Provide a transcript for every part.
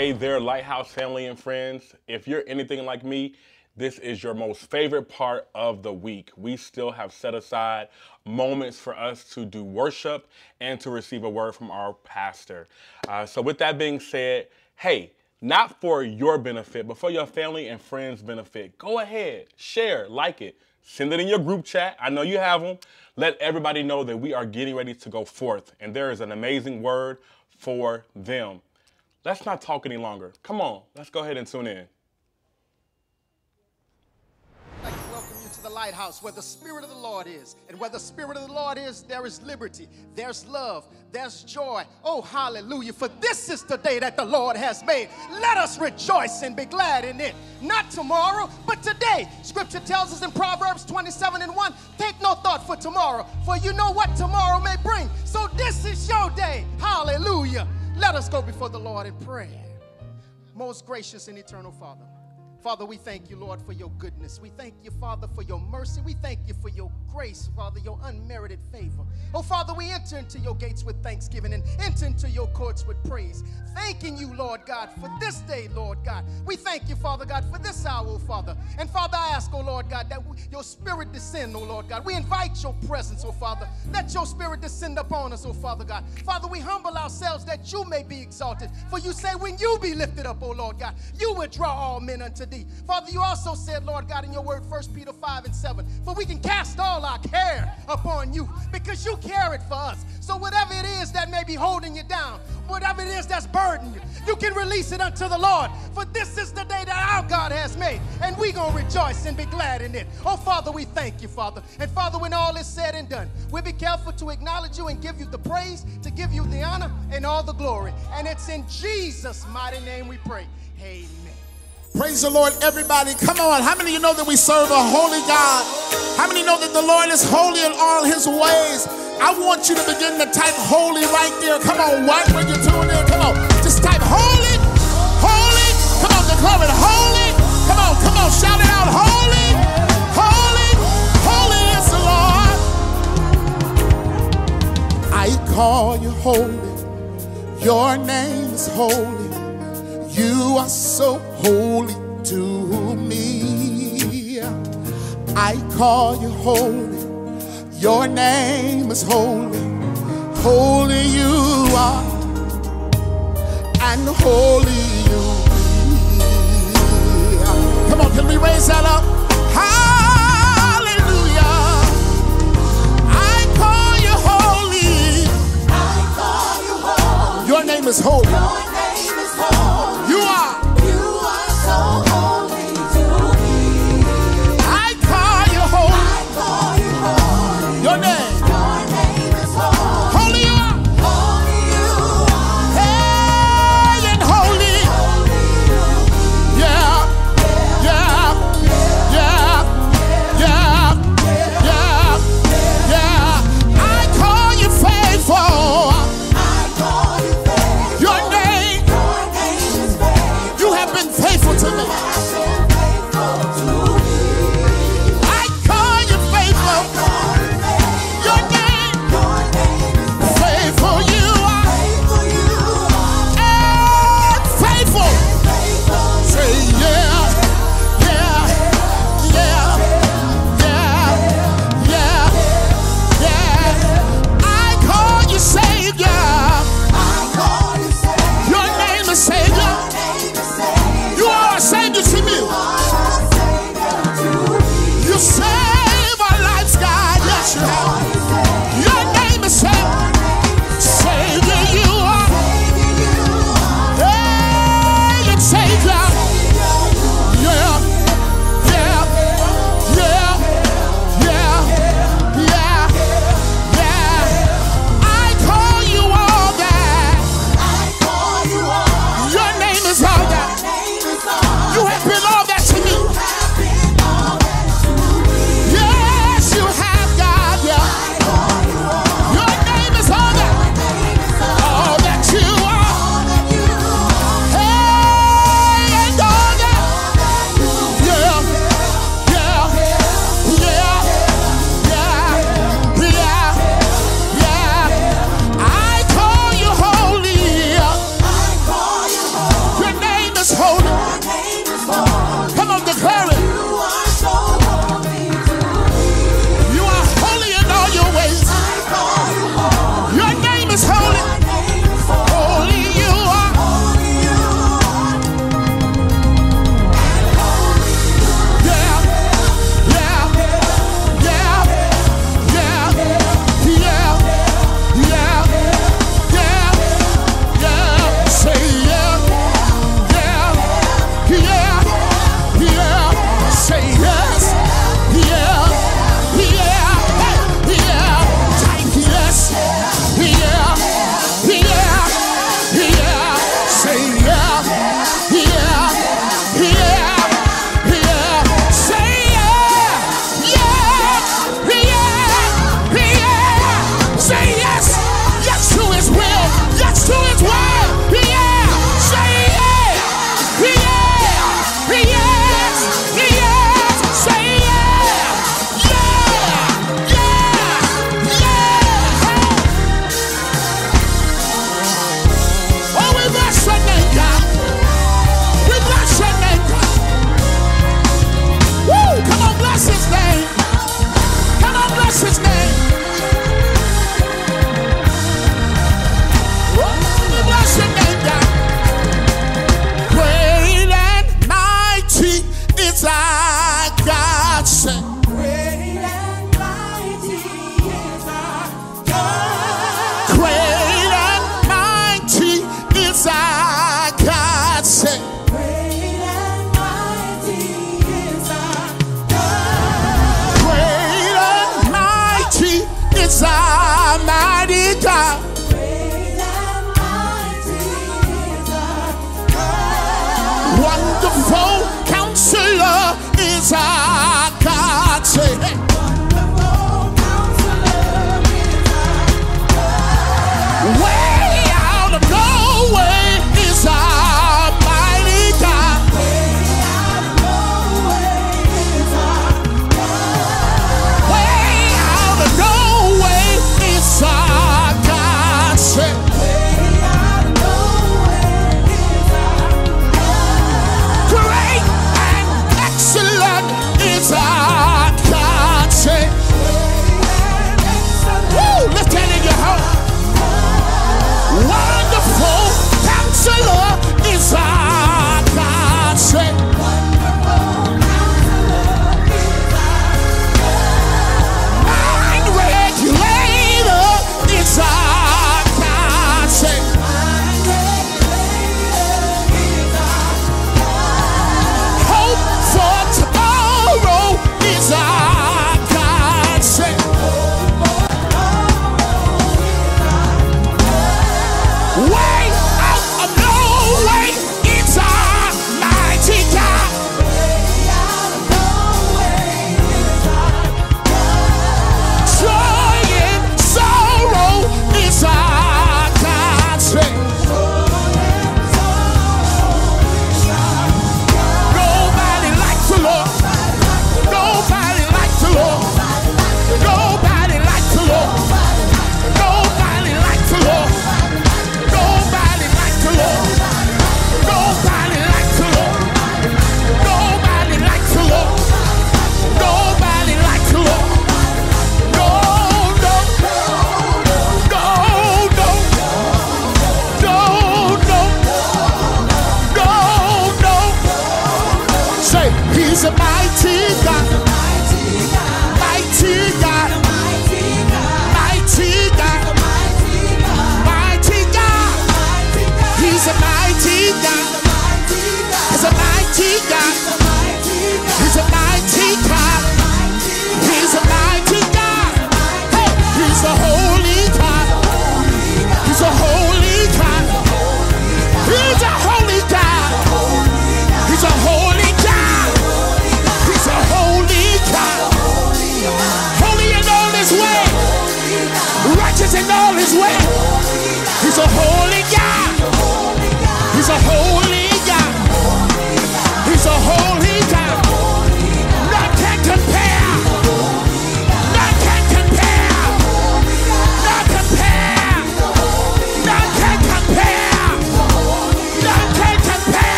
Hey there, Lighthouse family and friends. If you're anything like me, this is your most favorite part of the week. We still have set aside moments for us to do worship and to receive a word from our pastor. So with that being said, hey, not for your benefit, but for your family and friends' benefit, go ahead, share, like it, send it in your group chat. I know you have them. Let everybody know that we are getting ready to go forth, and there is an amazing word for them. Let's not talk any longer. Come on, let's go ahead and tune in. I'd like to welcome you to the Lighthouse, where the Spirit of the Lord is. And where the Spirit of the Lord is, there is liberty, there's love, there's joy. Oh, hallelujah, for this is the day that the Lord has made. Let us rejoice and be glad in it. Not tomorrow, but today. Scripture tells us in Proverbs 27:1, take no thought for tomorrow, for you know what tomorrow may bring. So this is your day. Hallelujah. Let us go before the Lord in prayer. Most gracious and eternal Father. Father, we thank you, Lord, for your goodness. We thank you, Father, for your mercy. We thank you for your grace, Father, your unmerited favor. Oh, Father, we enter into your gates with thanksgiving and enter into your courts with praise. Thanking you, Lord God, for this day, Lord God. We thank you, Father God, for this hour, oh, Father. And, Father, I ask, oh, Lord God, that your spirit descend, oh, Lord God. We invite your presence, oh, Father. Let your spirit descend upon us, oh, Father God. Father, we humble ourselves that you may be exalted. For you say, when you be lifted up, oh, Lord God, you will draw all men unto thee. Father, you also said, Lord God, in your word, 1 Peter 5:7, for we can cast all our care upon you because you care it for us. So whatever it is that may be holding you down, whatever it is that's burdening you, you can release it unto the Lord. For this is the day that our God has made, and we're going to rejoice and be glad in it. Oh, Father, we thank you, Father. And, Father, when all is said and done, we'll be careful to acknowledge you and give you the praise, to give you the honor and all the glory. And it's in Jesus' mighty name we pray. Amen. Praise the Lord, everybody. Come on. How many of you know that we serve a holy God? How many know that the Lord is holy in all his ways? I want you to begin to type holy right there. Come on, right when you're tuning in. Come on. Just type holy, holy. Come on, declare it holy. Come on, shout it out. Holy, holy, holy is the Lord. I call you holy. Your name is holy. You are so holy to me. I call you holy. Your name is holy. Holy you are, and holy you be. Come on, can we raise that up? Hallelujah. I call you holy. I call you holy. Your name is holy. Your name is holy. Holy you are, holy you are, hey, and holy, holy Wonderful Counselor is our God. Say, hey. Wonderful Counselor is our God. Way out of no way is our mighty God. Way out of no way is our God. Way out of no way is our God. Say,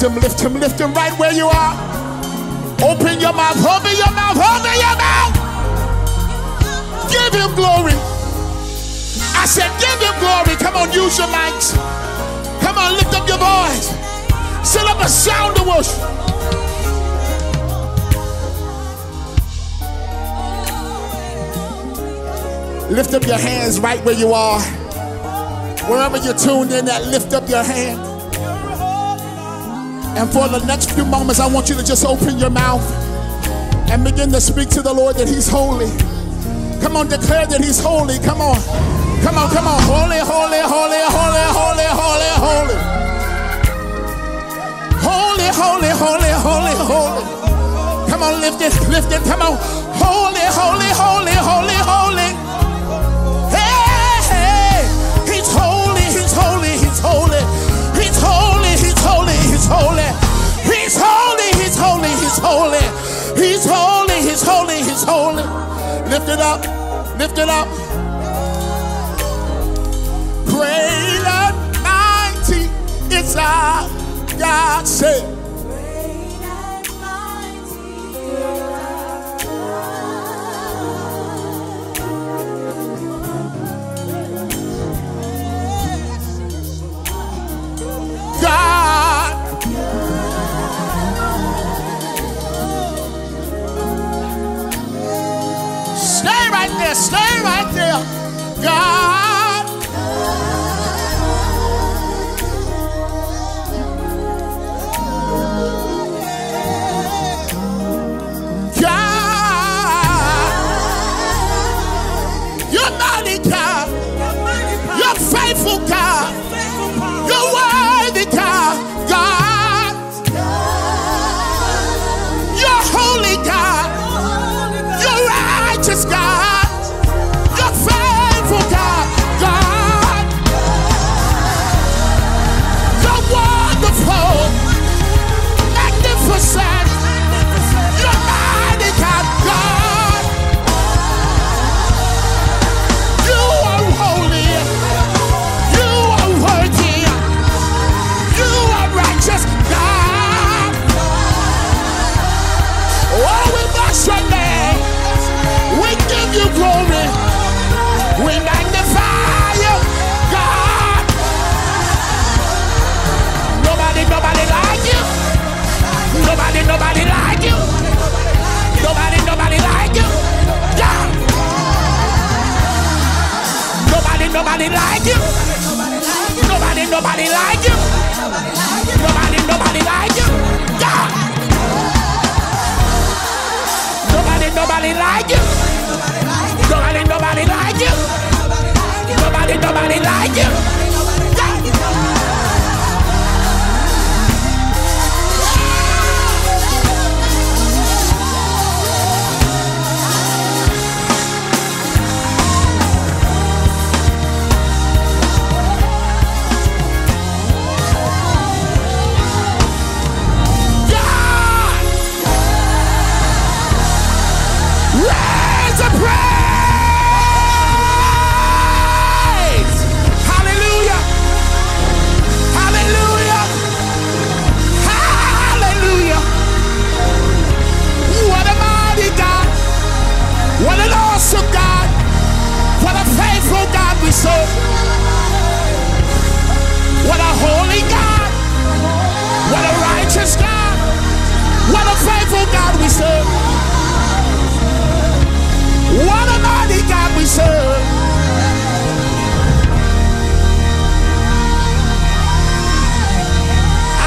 lift him right where you are. Open your mouth, open your mouth, open your mouth. Give him glory. I said give him glory. Come on, use your mics. Come on, lift up your voice. Set up a sound of worship. Lift up your hands right where you are. Wherever you're tuned in at, lift up your hand. And for the next few moments, I want you to just open your mouth and begin to speak to the Lord that he's holy. Come on, declare that he's holy. Come on. Come on, come on. Holy, holy, holy, holy, holy, holy, holy. Holy, holy, holy, holy, holy. Come on, lift it, lift it. Come on. Holy, holy, holy, holy, holy. Hey, hey. He's holy, he's holy, he's holy. He's holy, he's holy, he's holy. He's holy, he's holy, he's holy. He's holy, he's holy, he's holy. Lift it up, lift it up. Great and mighty is our God. Say, great and mighty is our God. Stay right there, stay right there. God. What a faithful God we serve. What a mighty God we serve.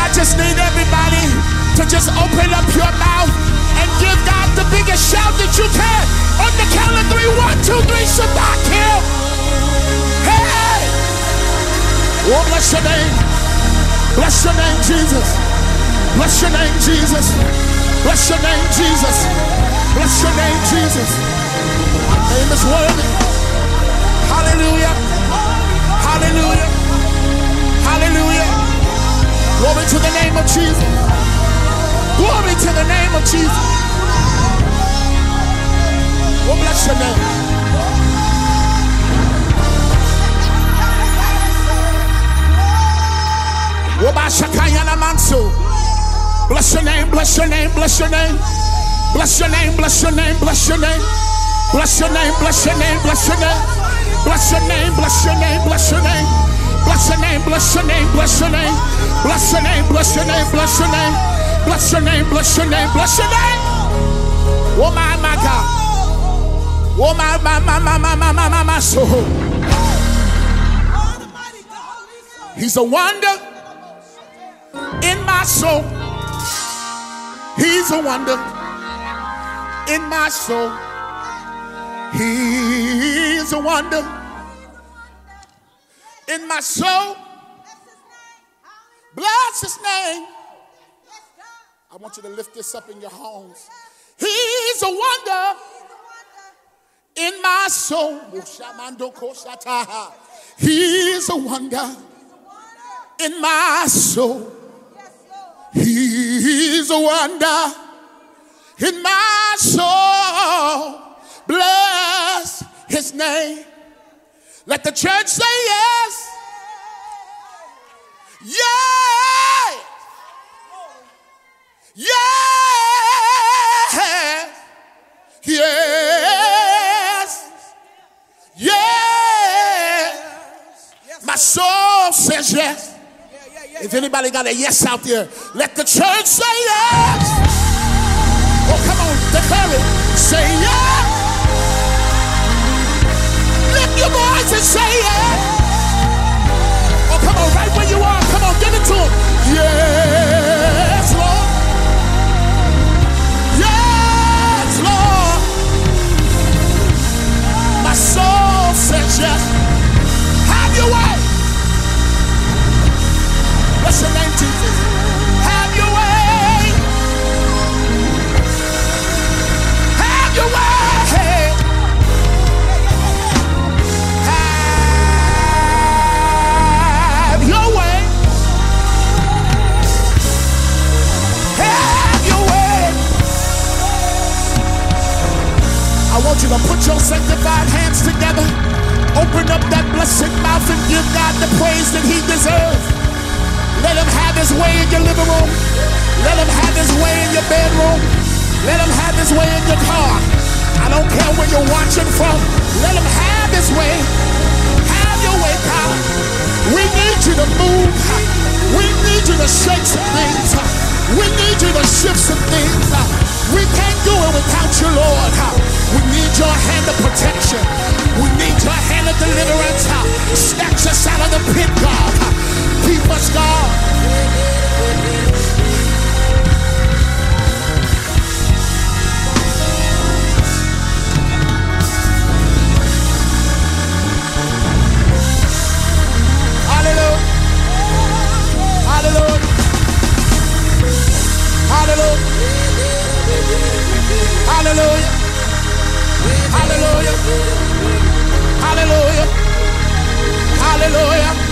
I just need everybody to just open up your mouth and give God the biggest shout that you can. On the count of three, 1, 2, 3, Shabbat Hill. Hey! Oh, bless your name. Bless your name, Jesus. Bless your name, Jesus. Bless your name, Jesus. Bless your name, Jesus. Your name is worthy. Hallelujah. Hallelujah. Hallelujah. Glory to the name of Jesus. Glory to the name of Jesus. Oh, bless your name. Wobashakayana Mansu. Bless your name, bless your name, bless your name. Bless your name, bless your name, bless your name. Bless your name, bless your name, bless your name. Bless your name, bless your name, bless your name. Bless your name, bless your name, bless your name. Bless your name, bless your name, bless your name. Bless your name, bless your name, bless your name. Oh my God. Oh my soul. He's a wonder in my soul. He's a wonder in my soul. He's a wonder in my soul. Bless his name. I want you to lift this up in your homes. He's a wonder in my soul. He's a wonder in my soul. He's a wonder in my soul. Bless his name. Let the church say yes. Yes. Yes. Yes. Yes. My soul says yes. If anybody got a yes out there, let the church say yes. Oh, come on, declare it. Say yes. Lift your voice and say yes. Oh, come on, right where you are. Come on, give it to him. Yes, Lord. Yes, Lord. My soul says yes. Have your way. Bless your name, Jesus. Have your way. Have your way. Have your way. Have your way. I want you to put your sanctified hands together. Open up that blessed mouth and give God the praise that he deserves. Let him have his way in your living room. Let him have his way in your bedroom. Let him have his way in your car. I don't care where you're watching from. Let him have his way. Have your way, God. We need you to move. We need you to shake some things. We need you to shift some things. We can't do it without you, Lord. We need your hand of protection. We need your hand of deliverance. Snatch us out of the pit, God. Keep us, God. Hallelujah. Hallelujah. Hallelujah. Hallelujah. Hallelujah. Hallelujah. Hallelujah.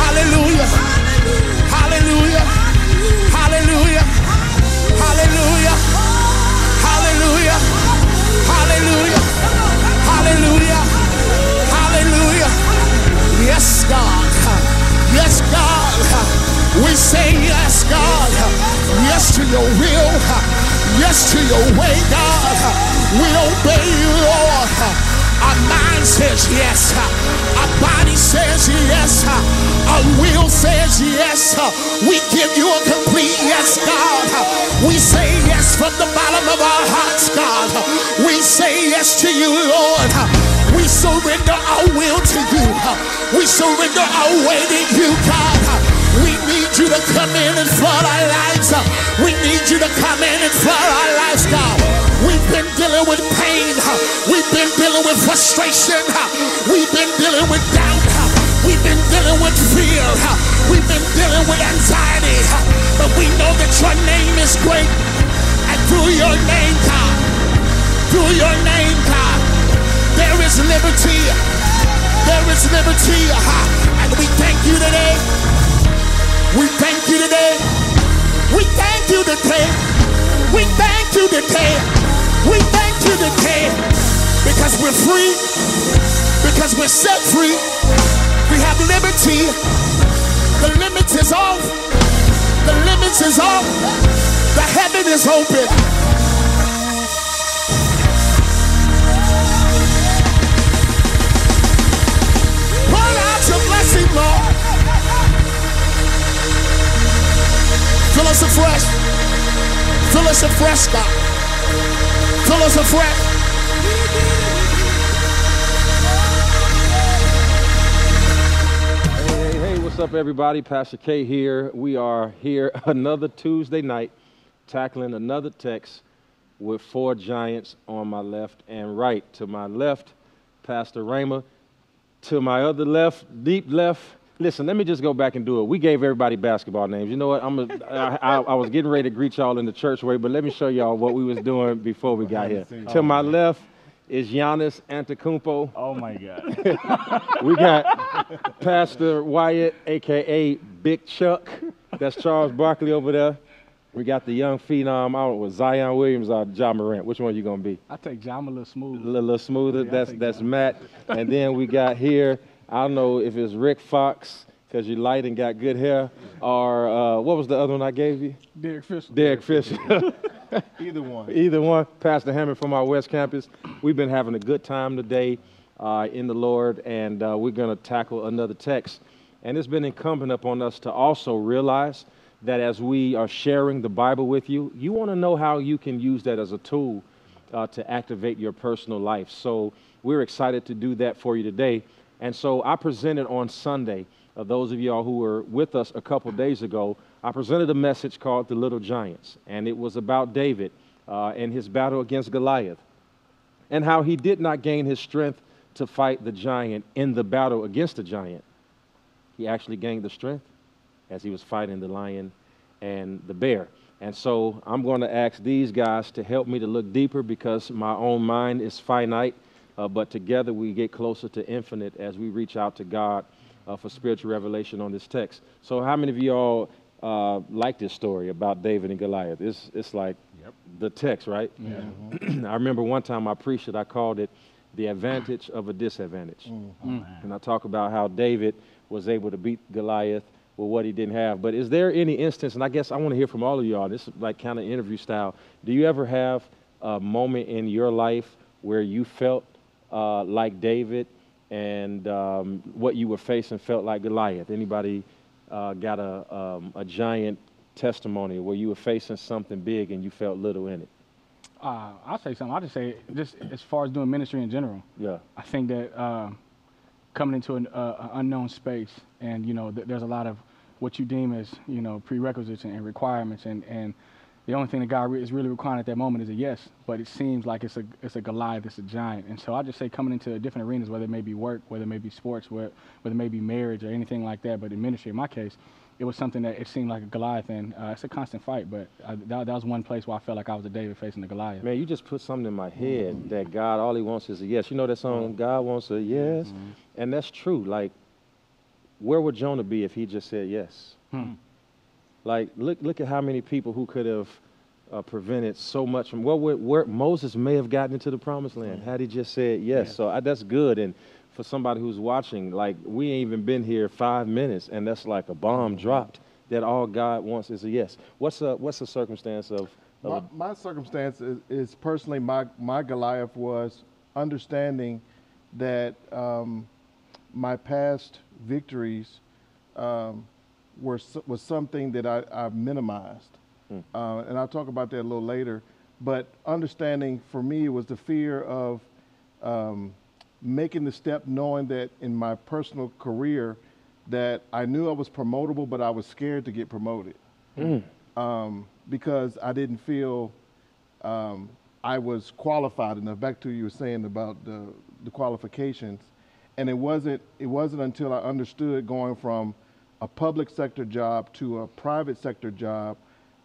hallelujah, hallelujah, hallelujah, hallelujah, hallelujah, hallelujah. Yes, God. Yes, God. We say yes, God. Yes to your will. Yes to your way, God. We obey you, Lord. Our mind says yes. says yes. Our will says yes. We give you a complete yes, God. We say yes from the bottom of our hearts, God. We say yes to you, Lord. We surrender our will to you. We surrender our way to you, God. We need you to come in and flood our lives. We need you to come in and flood our lives, God. We've been dealing with pain. We've been dealing with frustration. We've been dealing with doubt. We've been dealing with fear. We've been dealing with anxiety. But we know that your name is great. And through your name, God, through your name, God, there is liberty. There is liberty. And we thank you today. We thank you today. We thank you today. We thank you today. We thank you today. Because we're free. Because we're set free. We have liberty. The limit is off. The limit is off. The heaven is open. Pour out your blessing, Lord. Fill us afresh. Fill us afresh, God. Fill us afresh. What's up, everybody? Pastor K here. We are here another Tuesday night tackling another text with four giants on my left and right. To my left, Pastor Rhema. To my other left, deep left. Listen, let me just go back and do it. We gave everybody basketball names. You know what? I was getting ready to greet y'all in the church way, but let me show y'all what we was doing before we got here. To my left is Giannis Antetokounmpo. Oh, my God. We got Pastor Wyatt, a.k.a. Big Chuck. That's Charles Barkley over there. We got the young phenom out with Zion Williams or John Morant. Which one are you going to be? I take John a little smoother. Yeah, that's Matt. And then we got here, I don't know if it's Rick Fox, because you're light and got good hair, or what was the other one I gave you? Derek Fisher. Derek Fisher. Either one. Either one. Pastor Hammond from our West Campus. We've been having a good time today in the Lord, and we're going to tackle another text. And it's been incumbent upon us to also realize that as we are sharing the Bible with you, you want to know how you can use that as a tool to activate your personal life. So we're excited to do that for you today. And so I presented on Sunday, those of y'all who were with us a couple days ago, I presented a message called The Little Giants, and it was about David and his battle against Goliath and how he did not gain his strength to fight the giant in the battle against the giant. He actually gained the strength as he was fighting the lion and the bear. And so I'm going to ask these guys to help me to look deeper because my own mind is finite, but together we get closer to infinite as we reach out to God for spiritual revelation on this text. So how many of y'all like this story about David and Goliath? It's like the text, right? Yeah. I remember one time I preached it, I called it The Advantage of a Disadvantage. And I talk about how David was able to beat Goliath with what he didn't have. But is there any instance, and I guess I want to hear from all of y'all, this is like kind of interview style, do you ever have a moment in your life where you felt like David and what you were facing felt like Goliath? Anybody got a giant testimony where you were facing something big and you felt little in it? I'll say something. I'll just say, just as far as doing ministry in general, I think that coming into an unknown space and, you know, there's a lot of what you deem as, you know, prerequisites and requirements, and the only thing that God is really requiring at that moment is a yes, but it seems like it's a Goliath, it's a giant. And so I just say coming into different arenas, whether it may be work, whether it may be sports, whether it may be marriage or anything like that, but in ministry, in my case, it was something that it seemed like a Goliath, and it's a constant fight, but that was one place where I felt like I was a David facing the Goliath. Man, you just put something in my head that God, all he wants is a yes. You know that song, God Wants a Yes? And that's true. Like, where would Jonah be if he just said yes? Like, look at how many people who could have prevented so much from where Moses may have gotten into the promised land had he just said yes. So that's good. And for somebody who's watching, like, we ain't even been here 5 minutes, and that's like a bomb dropped that all God wants is a yes. What's the circumstance of? My circumstance is personally my Goliath was understanding that my past victories was something that I minimized. Mm. And I'll talk about that a little later. But understanding for me was the fear of making the step, knowing that in my personal career that I knew I was promotable, but I was scared to get promoted. Mm. Because I didn't feel I was qualified enough. Back to what you were saying about the qualifications. And it wasn't until I understood going from a public sector job to a private sector job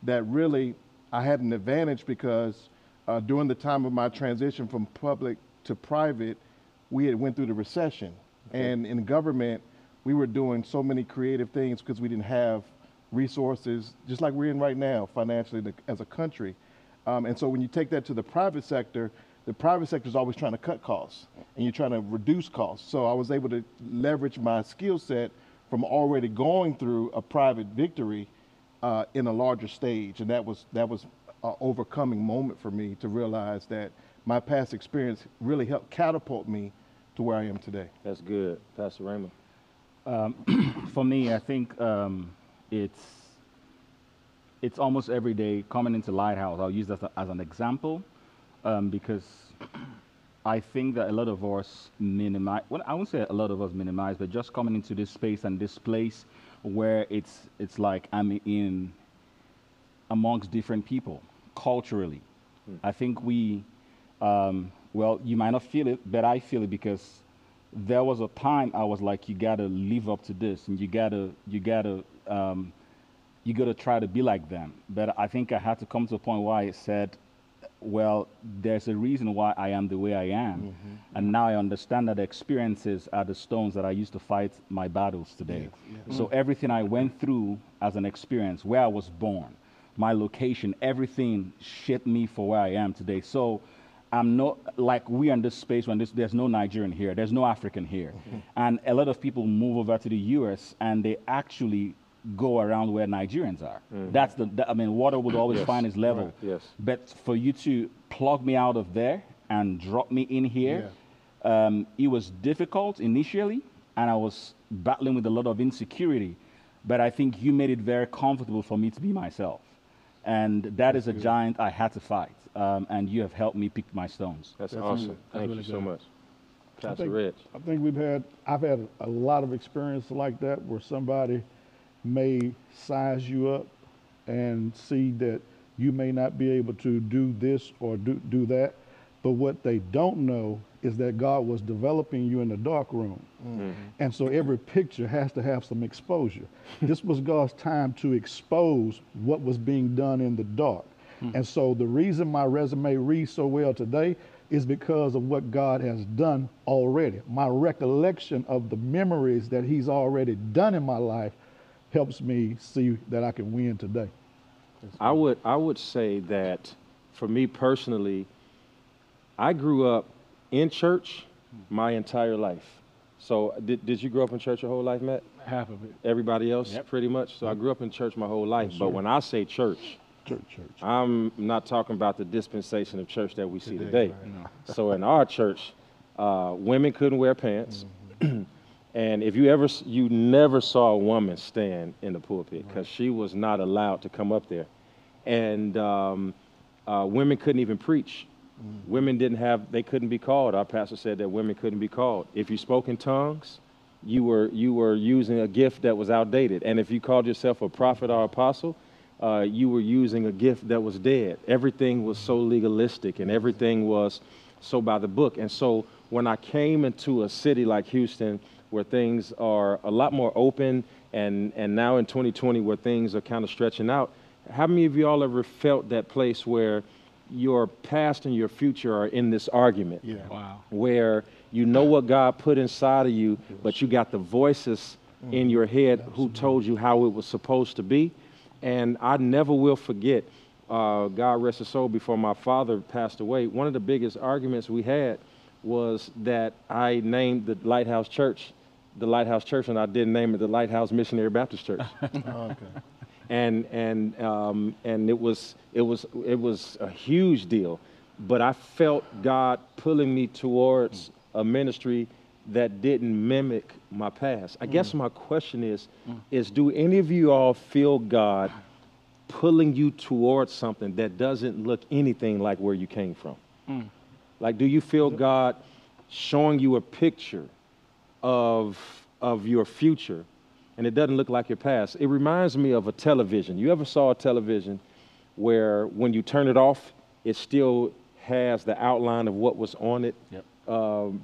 that really I had an advantage, because during the time of my transition from public to private, we had went through the recession. Okay. And in government, we were doing so many creative things because we didn't have resources, just like we're in right now financially as a country. And so when you take that to the private sector is always trying to cut costs and you're trying to reduce costs. So I was able to leverage my skill set from already going through a private victory in a larger stage. And that was an overcoming moment for me to realize that my past experience really helped catapult me to where I am today. That's good. Pastor Raymond. For me, I think it's almost every day coming into Lighthouse. I'll use that as an example because I think that a lot of us minimize, well, I won't say a lot of us minimize, but just coming into this space and this place where it's like I'm in amongst different people culturally. Mm. I think we, well, you might not feel it, but I feel it because there was a time I was like, you gotta live up to this, and you gotta try to be like them. But I think I had to come to a point where I said, well, there's a reason why I am the way I am. Mm-hmm. And now I understand that the experiences are the stones that I used to fight my battles today. Yes. Yes. So everything I went through as an experience, where I was born, my location, everything shaped me for where I am today. So I'm not like we are in this space when there's no Nigerian here, there's no African here. Mm-hmm. And a lot of people move over to the US and they actually go around where Nigerians are. Mm-hmm. That's I mean, water would always yes. find its level. Right. Yes. But for you to plug me out of there and drop me in here, yeah. It was difficult initially, and I was battling with a lot of insecurity, but I think you made it very comfortable for me to be myself. And that is a giant I had to fight. And you have helped me pick my stones. That's awesome. Thank you so much. Pastor Rich. I think I've had a lot of experience like that where somebody may size you up and see that you may not be able to do this or do that. But what they don't know is that God was developing you in the dark room. Mm-hmm. And so every picture has to have some exposure. This was God's time to expose what was being done in the dark. Mm-hmm. And so the reason my resume reads so well today is because of what God has done already. My recollection of the memories that he's already done in my life helps me see that I can win today. I would say that for me personally, I grew up in church my entire life. So did you grow up in church your whole life, Matt? Half of it. Everybody else, yep. Pretty much. So I grew up in church my whole life. Yes, but when I say church, I'm not talking about the dispensation of church that we see today. Right? No. So in our church, women couldn't wear pants. Mm-hmm. And if you never saw a woman stand in the pulpit because she was not allowed to come up there. And women couldn't even preach. Mm. Women they couldn't be called. Our pastor said that women couldn't be called. If you spoke in tongues, you were using a gift that was outdated. And if you called yourself a prophet or apostle, you were using a gift that was dead. Everything was so legalistic and everything was so by the book. And so when I came into a city like Houston, where things are a lot more open, and now in 2020 where things are kind of stretching out. How many of y'all ever felt that place where your past and your future are in this argument? Yeah. Wow. Where you know what God put inside of you, but you got the voices in your head who told you how it was supposed to be. And I never will forget, God rest his soul, before my father passed away, one of the biggest arguments we had was that I named the Lighthouse Church the Lighthouse Church, and I didn't name it the Lighthouse Missionary Baptist Church. Okay. And it was a huge deal, but I felt God pulling me towards a ministry that didn't mimic my past. I guess my question is do any of you all feel God pulling you towards something that doesn't look anything like where you came from? Like, do you feel God showing you a picture of your future and it doesn't look like your past? It reminds me of a television. You ever saw a television where when you turn it off, it still has the outline of what was on it? Yep.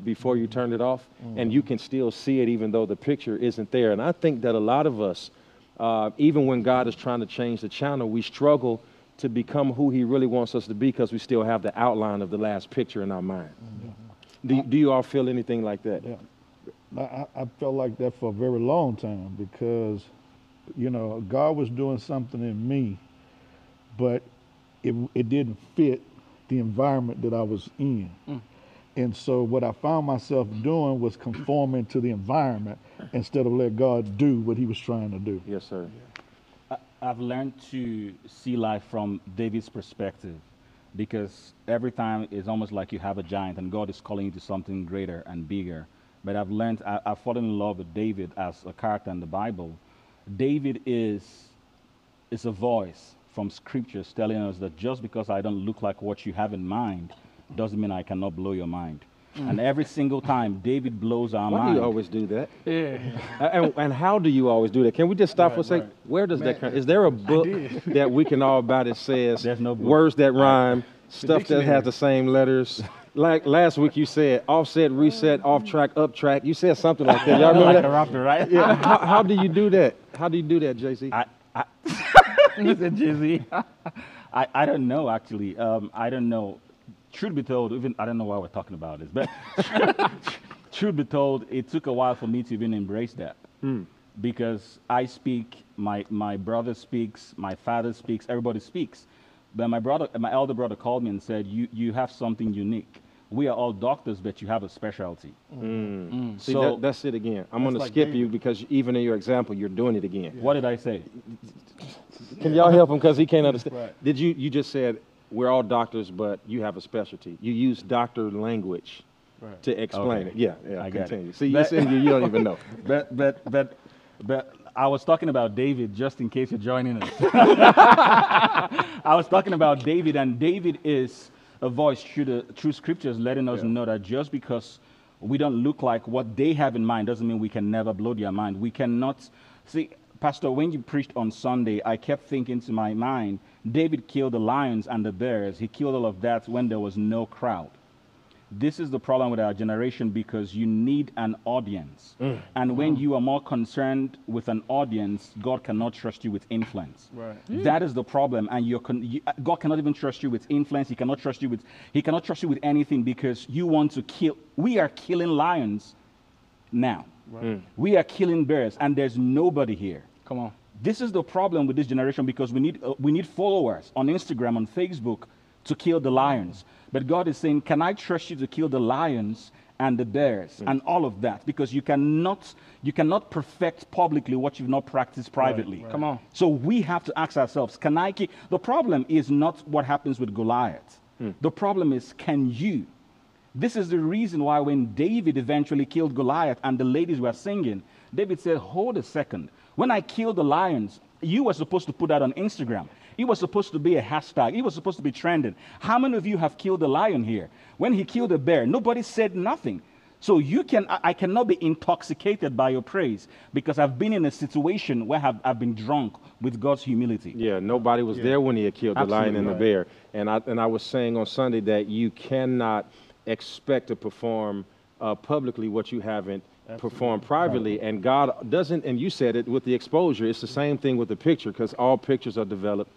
Before you turn it off, and you can still see it even though the picture isn't there. And I think that a lot of us, even when God is trying to change the channel, we struggle to become who he really wants us to be because we still have the outline of the last picture in our mind. Do you all feel anything like that? Yeah. I felt like that for a very long time because, you know, God was doing something in me, but it didn't fit the environment that I was in. And so what I found myself doing was conforming to the environment instead of let God do what he was trying to do. Yes, sir. I've learned to see life from David's perspective because every time it's almost like you have a giant and God is calling you to something greater and bigger. But I've learned, I've fallen in love with David as a character in the Bible. David is a voice from scriptures telling us that just because I don't look like what you have in mind, doesn't mean I cannot blow your mind. And every single time David blows our mind. Why do you always do that? And how do you always do that? Can we just stop for a second? Where does that come? Is there a book that we can all buy that says words that rhyme, stuff that has the same letters? Like last week you said offset, reset, off track, up track. You said something like that. Y'all remember like that? A rapper, right? Yeah. How do you do that? How do you do that, JC? He said JC. I don't know actually. I don't know. Truth be told, even I don't know why we're talking about this, but truth be told, it took a while for me to even embrace that because I speak, my brother speaks, my father speaks, everybody speaks. But my elder brother called me and said, "You have something unique. We are all doctors, but you have a specialty." See, so that's it again. I'm going to skip you because even in your example, you're doing it again. Yeah. What did I say? Can y'all help him because he can't understand? Right. Did you just said? We're all doctors, but you have a specialty. You use doctor language to explain it. Yeah, I continue. Got it. See, you don't even know. But I was talking about David, just in case you're joining us. I was talking about David, and David is a voice through scriptures letting us know that just because we don't look like what they have in mind doesn't mean we can never blow their mind. We cannot. See, Pastor, when you preached on Sunday, I kept thinking to my mind, David killed the lions and the bears. He killed all of that when there was no crowd. This is the problem with our generation because you need an audience. And when you are more concerned with an audience, God cannot trust you with influence. That is the problem. And God cannot even trust you with influence. He cannot trust you with anything because you want to kill. We are killing lions now. We are killing bears and there's nobody here. Come on. This is the problem with this generation because we need followers on Instagram, on Facebook to kill the lions. But God is saying, can I trust you to kill the lions and the bears and all of that? Because you cannot perfect publicly what you've not practiced privately. Come on. So we have to ask ourselves, can I keep? The problem is not what happens with Goliath. The problem is, can you? This is the reason why when David eventually killed Goliath and the ladies were singing, David said, hold a second. When I killed the lions, you were supposed to put that on Instagram. It was supposed to be a hashtag. It was supposed to be trending. How many of you have killed a lion here? When he killed a bear, nobody said nothing. So I cannot be intoxicated by your praise because I've been in a situation where I've been drunk with God's humility. Yeah, nobody was there when he had killed the lion and the bear. And I was saying on Sunday that you cannot expect to perform publicly what you haven't performed privately, and God doesn't, and you said it with the exposure, it's the same thing with the picture because all pictures are developed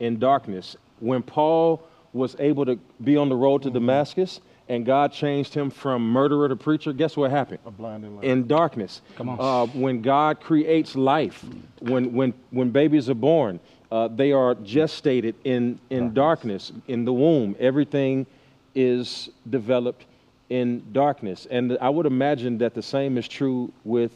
in darkness. When Paul was able to be on the road to Damascus and God changed him from murderer to preacher, guess what happened? A blinding light. In darkness. Come on. When God creates life, when babies are born, they are gestated in darkness, in the womb. Everything is developed in darkness. And I would imagine that the same is true with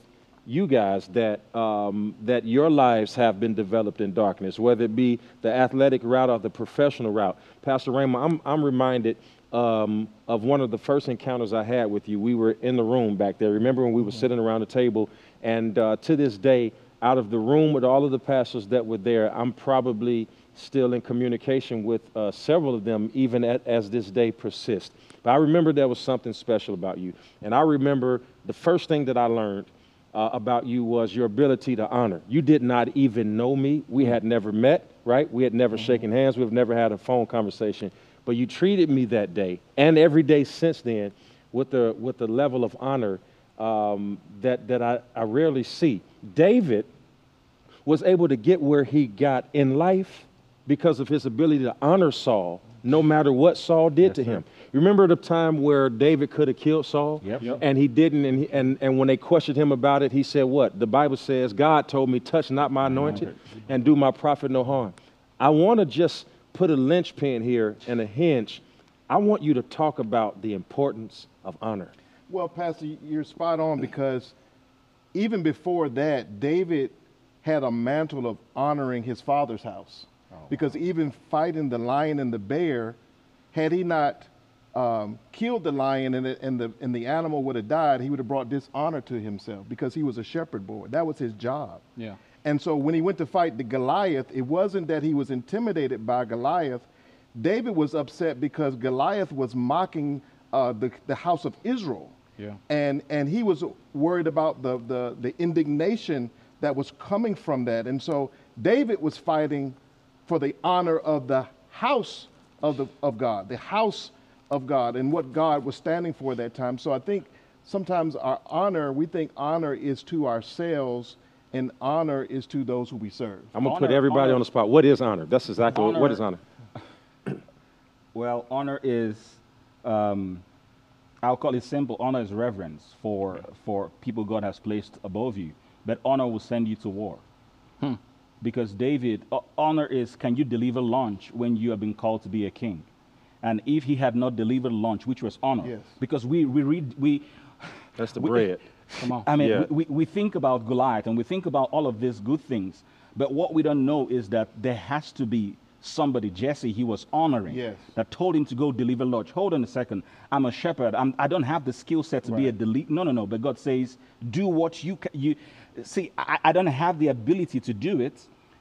you guys, that that your lives have been developed in darkness, whether it be the athletic route or the professional route. Pastor Raymond, I'm reminded of one of the first encounters I had with you. We were in the room back there. Remember when we were sitting around the table? And to this day, out of the room with all of the pastors that were there, I'm probably still in communication with several of them, even as this day persists. But I remember there was something special about you. And I remember the first thing that I learned about you was your ability to honor. You did not even know me. We had never met, right? We had never shaken hands. We've never had a phone conversation. But you treated me that day and every day since then with the level of honor that I rarely see. David was able to get where he got in life because of his ability to honor Saul, no matter what Saul did to him. Remember the time where David could have killed Saul? And he didn't, and when they questioned him about it, he said what? The Bible says, God told me, touch not my anointed and do my prophet no harm. I want to just put a linchpin here and a hinge. I want you to talk about the importance of honor. Well, Pastor, you're spot on, because even before that, David had a mantle of honoring his father's house. Because even fighting the lion and the bear, had he not killed the lion and the animal would have died, he would have brought dishonor to himself, because he was a shepherd boy. That was his job. Yeah. And so when he went to fight the Goliath, it wasn't that he was intimidated by Goliath. David was upset because Goliath was mocking the house of Israel. Yeah. And he was worried about the indignation that was coming from that. And so David was fighting for the honor of the house of God, the house of God, and what God was standing for at that time. So I think sometimes our honor, we think honor is to ourselves, and honor is to those who we serve. I'm gonna put everybody on the spot. What is honor? That's exactly what is honor. Well, honor is, I'll call it simple. Honor is reverence for people God has placed above you. But honor will send you to war. Because David, honor is, can you deliver lunch when you have been called to be a king? And if he had not delivered lunch, which was honor, because we read bread. Come on. I mean, we think about Goliath and we think about all of these good things, but what we don't know is that there has to be somebody, Jesse, he was honoring, that told him to go deliver lunch. Hold on a second, I'm a shepherd. I don't have the skill set to be a no. But God says, do what you can. See, I don't have the ability to do it,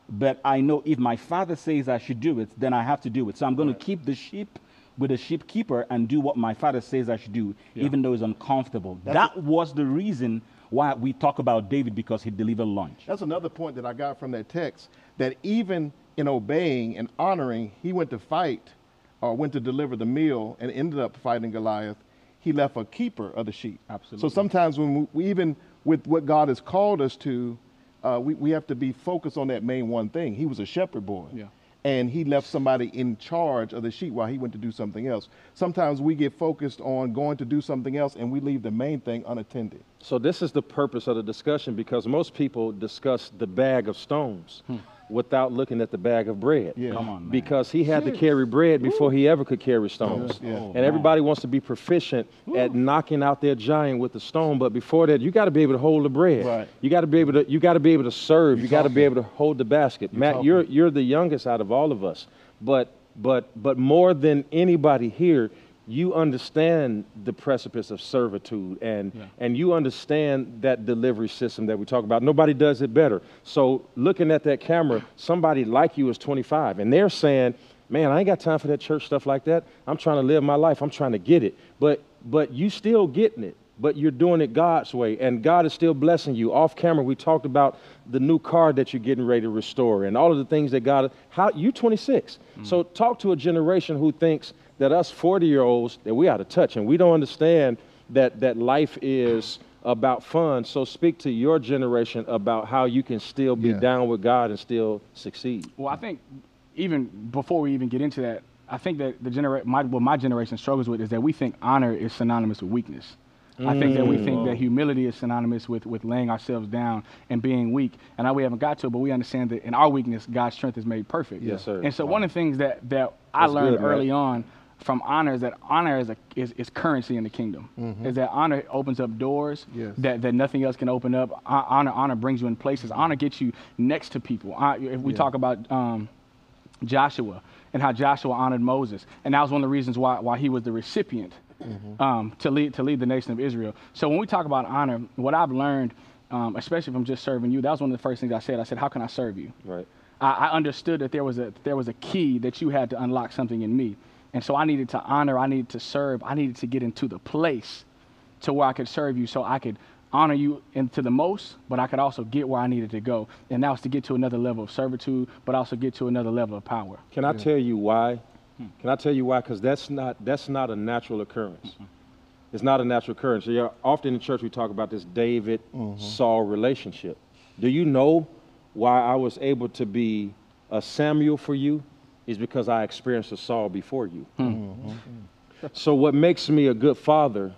but I know if my father says I should do it, then I have to do it. So I'm going to keep the sheep with a sheep keeper and do what my father says I should do, even though it's uncomfortable. That was the reason why we talk about David, because he delivered lunch. That's another point that I got from that text, that even in obeying and honoring, he went to fight or went to deliver the meal and ended up fighting Goliath. He left a keeper of the sheep. Absolutely. So sometimes when we even with what God has called us to, we have to be focused on that main one thing. He was a shepherd boy, and he left somebody in charge of the sheep while he went to do something else. Sometimes we get focused on going to do something else and we leave the main thing unattended. So this is the purpose of the discussion, because most people discuss the bag of stones without looking at the bag of bread. Come on, man. Because he had to carry bread before he ever could carry stones. And everybody wants to be proficient at knocking out their giant with the stone, but before that, you got to be able to hold the bread. You got to be able to. You got to be able to serve. You got to be able to hold the basket. You're the youngest out of all of us, but more than anybody here, you understand the precipice of servitude, and you understand that delivery system that we talk about. Nobody does it better. So looking at that camera, somebody like you is 25, and they're saying, man, I ain't got time for that church stuff like that. I'm trying to live my life. I'm trying to get it. But you still getting it, but you're doing it God's way, and God is still blessing you. Off camera, we talked about the new car that you're getting ready to restore and all of the things that God, you're 26. So talk to a generation who thinks that us 40-year-olds, that we out of touch, and we don't understand that life is about fun. So speak to your generation about how you can still be down with God and still succeed. Well, I think even before we even get into that, I think that what my generation struggles with is that we think honor is synonymous with weakness. I think that we think that humility is synonymous with laying ourselves down and being weak. And we haven't got to it, but we understand that in our weakness, God's strength is made perfect. Yes, sir. And so one of the things that I learned early on from honor is that honor is currency in the kingdom. Is that honor opens up doors that nothing else can open up. Honor brings you in places. Honor gets you next to people. If we talk about Joshua and how Joshua honored Moses. And that was one of the reasons why he was the recipient to lead the nation of Israel. So when we talk about honor, what I've learned, especially from just serving you, that was one of the first things I said. I said, how can I serve you? Right. I understood that there was a key that you had to unlock something in me. And so I needed to honor, I needed to serve, I needed to get into the place to where I could serve you so I could honor you into the most, but I could also get where I needed to go. And that was to get to another level of servitude, but also get to another level of power. Can I tell you why? Can I tell you why? Because that's not a natural occurrence. Mm-hmm. It's not a natural occurrence. Often in church we talk about this David-Saul relationship. Do you know why I was able to be a Samuel for you? Is because I experienced a Saul before you. Mm-hmm. Mm-hmm. So what makes me a good father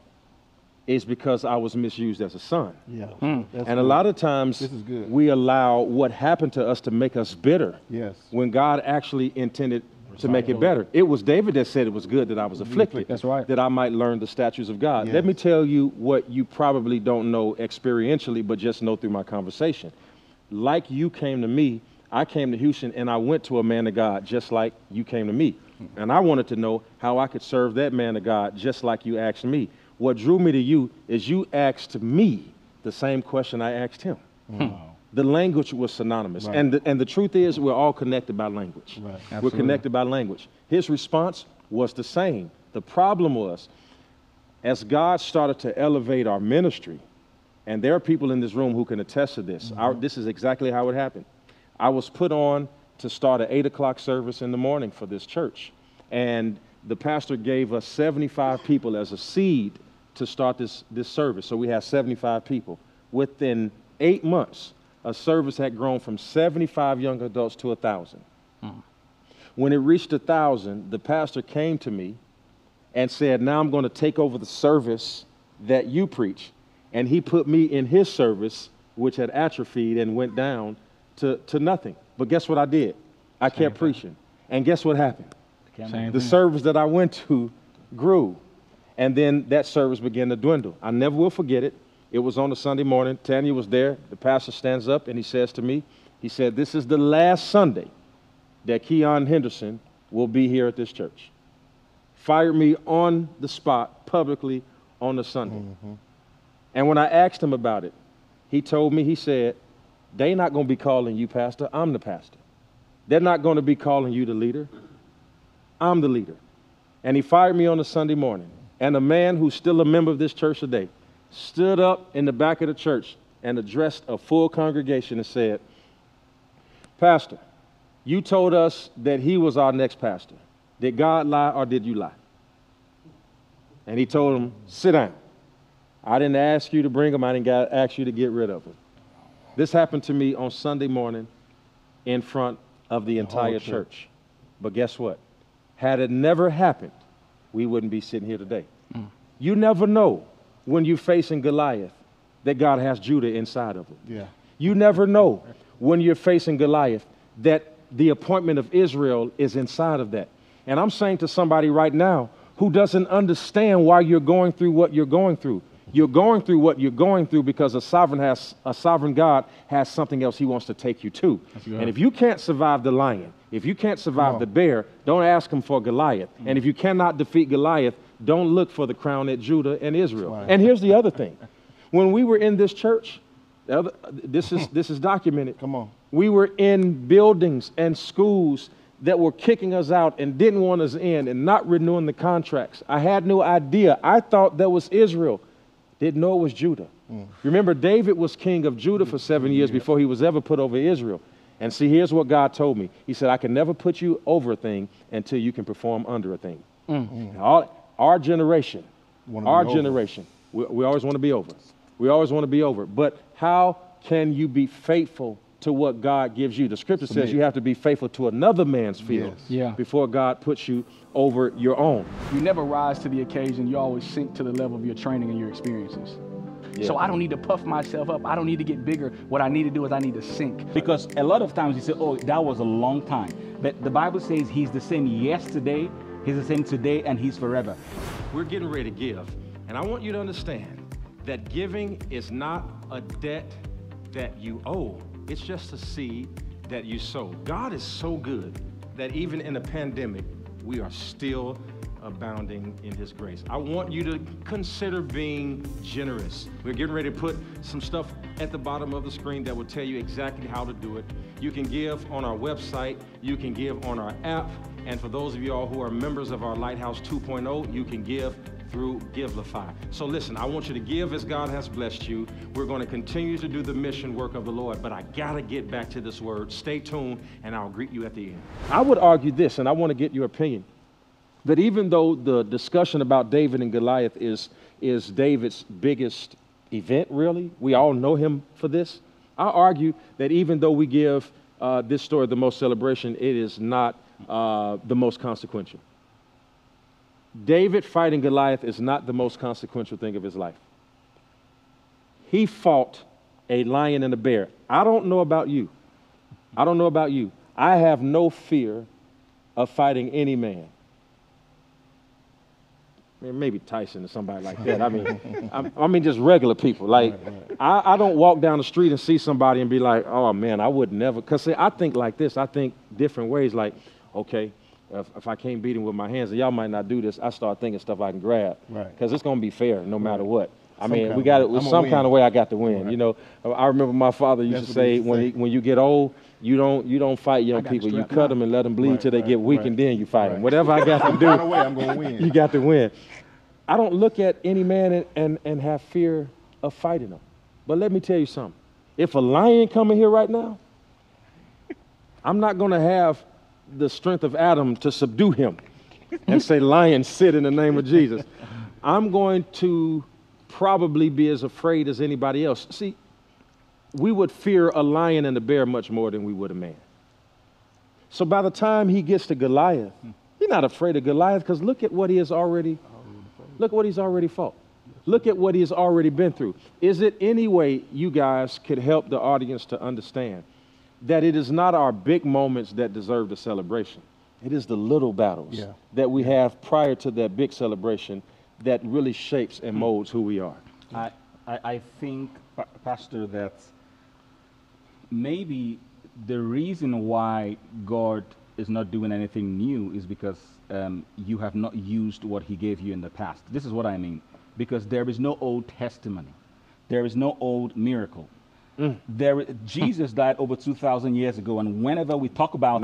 is because I was misused as a son. Yeah. Mm. And good. A lot of times we allow what happened to us to make us bitter. Yes. When God actually intended to make it better. It was David that said it was good that I was afflicted. That's right. That I might learn the statutes of God. Yes. Let me tell you what you probably don't know experientially, but just know through my conversation. Like you came to me, I came to Houston and I went to a man of God just like you came to me. And I wanted to know how I could serve that man of God just like you asked me. What drew me to you is you asked me the same question I asked him. Wow. The language was synonymous. Right. And the truth is we're all connected by language. Right. We're connected by language. His response was the same. The problem was, as God started to elevate our ministry, and there are people in this room who can attest to this. Mm-hmm. This is exactly how it happened. I was put on to start an 8 o'clock service in the morning for this church. And the pastor gave us 75 people as a seed to start this service. So we had 75 people. Within 8 months, a service had grown from 75 young adults to 1,000. Mm. When it reached 1,000, the pastor came to me and said, now I'm going to take over the service that you preach. And he put me in his service, which had atrophied and went down to nothing. But guess what I did? I kept preaching. And guess what happened? The service that I went to grew. And then that service began to dwindle. I never will forget it. It was on a Sunday morning. Tanya was there. The pastor stands up and he says to me, he said, this is the last Sunday that Keion Henderson will be here at this church. Fired me on the spot, publicly, on the Sunday. Mm-hmm. And when I asked him about it, he told me, he said, they're not going to be calling you pastor. I'm the pastor. They're not going to be calling you the leader. I'm the leader. And he fired me on a Sunday morning. And a man who's still a member of this church today stood up in the back of the church and addressed a full congregation and said, pastor, you told us that he was our next pastor. Did God lie or did you lie? And he told him, sit down. I didn't ask you to bring him. I didn't ask you to get rid of him. This happened to me on Sunday morning in front of the entire church. But guess what? Had it never happened, we wouldn't be sitting here today. Mm. You never know when you're facing Goliath that God has Judah inside of him. Yeah. You never know when you're facing Goliath that the appointment of Israel is inside of that. And I'm saying to somebody right now who doesn't understand why you're going through what you're going through. You're going through what you're going through because a sovereign God has something else he wants to take you to. And if you can't survive the lion, if you can't survive the bear, don't ask him for Goliath. Mm-hmm. And if you cannot defeat Goliath, don't look for the crown at Judah and Israel. Right. And here's the other thing. When we were in this church, this is documented. Come on. We were in buildings and schools that were kicking us out and didn't want us in and not renewing the contracts. I had no idea. I thought that was Israel. Didn't know it was Judah. Mm. Remember, David was king of Judah for 7 years before he was ever put over Israel. And see, here's what God told me. He said, I can never put you over a thing until you can perform under a thing. Mm. Our generation, we always want to be over. We always want to be over. But how can you be faithful to what God gives you? The scripture says you have to be faithful to another man's field before God puts you over your own. You never rise to the occasion. You always sink to the level of your training and your experiences. Yeah. So I don't need to puff myself up. I don't need to get bigger. What I need to do is I need to sink. Because a lot of times you say, oh, that was a long time. But the Bible says he's the same yesterday, he's the same today, and he's forever. We're getting ready to give. And I want you to understand that giving is not a debt that you owe. It's just a seed that you sow. God is so good that even in a pandemic, we are still abounding in His grace. I want you to consider being generous. We're getting ready to put some stuff at the bottom of the screen that will tell you exactly how to do it. You can give on our website, you can give on our app, and for those of you all who are members of our Lighthouse 2.0, you can give through Givelify. So listen, I want you to give as God has blessed you. We're going to continue to do the mission work of the Lord, but I got to get back to this word. Stay tuned, and I'll greet you at the end. I would argue this, and I want to get your opinion, that even though the discussion about David and Goliath is David's biggest event, really, we all know him for this, I argue that even though we give this story the most celebration, it is not the most consequential. David fighting Goliath is not the most consequential thing of his life. He fought a lion and a bear. I don't know about you. I don't know about you. I have no fear of fighting any man. Maybe Tyson or somebody like that. I mean, I mean just regular people. Like, I don't walk down the street and see somebody and be like, oh, man, I would never. Because, see, I think like this. I think different ways. Like, okay, if I can't beat him with my hands, and y'all might not do this, I start thinking stuff I can grab. Right. Because it's going to be fair no matter what. I mean, we got it. Some kind of way I got to win. Right. You know, I remember my father used to say, when you get old, you don't fight young people. You cut them and let them bleed till they get weak, and then you fight them. Whatever I got to do, I'm gonna win. You got to win. I don't look at any man and have fear of fighting them. But let me tell you something. If a lion come in here right now, I'm not going to have the strength of Adam to subdue him and say, lion, sit in the name of Jesus. I'm going to probably be as afraid as anybody else. See, we would fear a lion and a bear much more than we would a man. So by the time he gets to Goliath, you're not afraid of Goliath, because look at what he has already, look at what he's already fought. Look at what he's already been through. Is it any way you guys could help the audience to understand that it is not our big moments that deserve the celebration? It is the little battles that we have prior to that big celebration that really shapes and molds who we are. I think, Pastor, that maybe the reason why God is not doing anything new is because you have not used what He gave you in the past. This is what I mean. Because there is no old testimony. There is no old miracle. Jesus died over 2,000 years ago, and whenever we talk about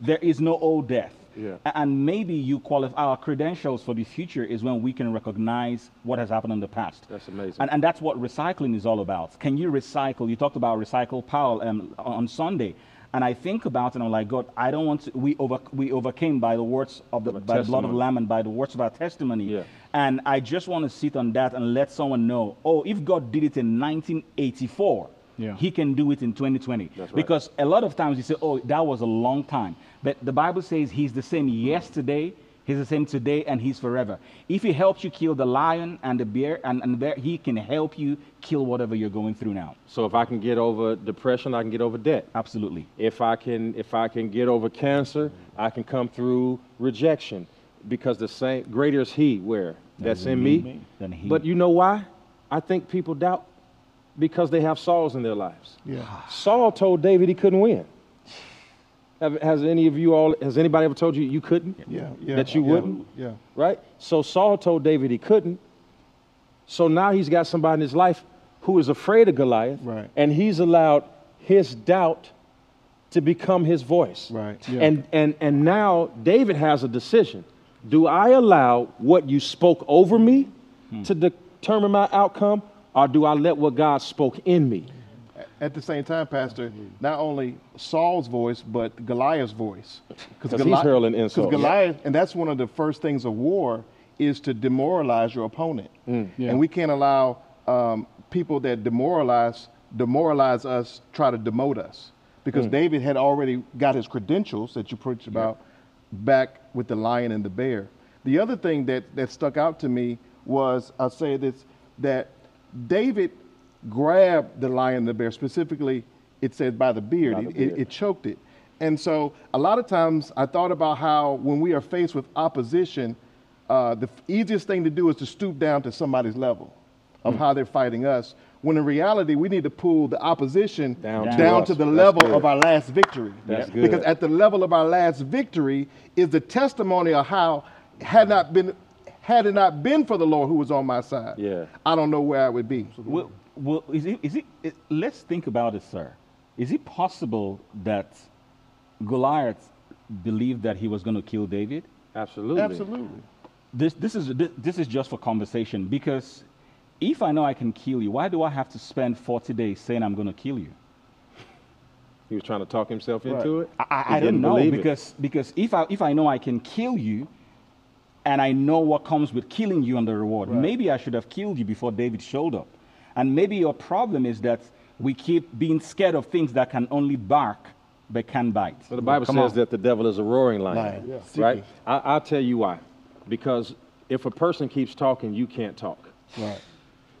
there is no old death. Yeah. And maybe you qualify. Our credentials for the future is when we can recognize what has happened in the past. That's amazing. And that's what recycling is all about. Can you recycle? You talked about recycle, Paul, on Sunday. And I think about it, and I'm like, God, I don't want to. We overcame by the words of the blood of the Lamb and by the words of our testimony. Yeah. And I just want to sit on that and let someone know, oh, if God did it in 1984, He can do it in 2020. Right. Because a lot of times you say, oh, that was a long time. But the Bible says He's the same yesterday, He's the same today, and He's forever. If He helps you kill the lion and the bear, He can help you kill whatever you're going through now. So if I can get over depression, I can get over debt. Absolutely. If I can get over cancer, I can come through rejection. Because the same, greater is He that's in me. But you know why? I think people doubt. Because they have Sauls in their lives. Yeah. Saul told David he couldn't win. Has anybody ever told you you couldn't? Yeah. That you wouldn't? Yeah. Right? So Saul told David he couldn't. So now he's got somebody in his life who is afraid of Goliath. Right. And he's allowed his doubt to become his voice. Right. Yeah. And now David has a decision. Do I allow what you spoke over me to determine my outcome? Or do I let what God spoke in me? At the same time, Pastor, not only Saul's voice, but Goliath's voice. Because he's hurling insults. Goliath, and that's one of the first things of war, is to demoralize your opponent. And we can't allow people that demoralize us, try to demote us. Because David had already got his credentials that you preached about back with the lion and the bear. The other thing that stuck out to me was, I'll say this, that David grabbed the lion and the bear, specifically, it said by the beard. It choked it. And so a lot of times I thought about how when we are faced with opposition, the easiest thing to do is to stoop down to somebody's level. of how they're fighting us, when in reality, we need to pull the opposition down to the level of our last victory. That's good. Because at the level of our last victory is the testimony of how, had it not been for the Lord who was on my side, I don't know where I would be. Well, is it, let's think about it, sir. Is it possible that Goliath believed that he was going to kill David? Absolutely. Absolutely. This is just for conversation, because if I know I can kill you, why do I have to spend 40 days saying I'm going to kill you? He was trying to talk himself into it? I don't know, because if I know I can kill you, and I know what comes with killing you and the reward, maybe I should have killed you before David showed up. And maybe your problem is that we keep being scared of things that can only bark but can bite. So the Bible says that the devil is a roaring lion, right? I'll tell you why. Because if a person keeps talking, you can't talk. Right.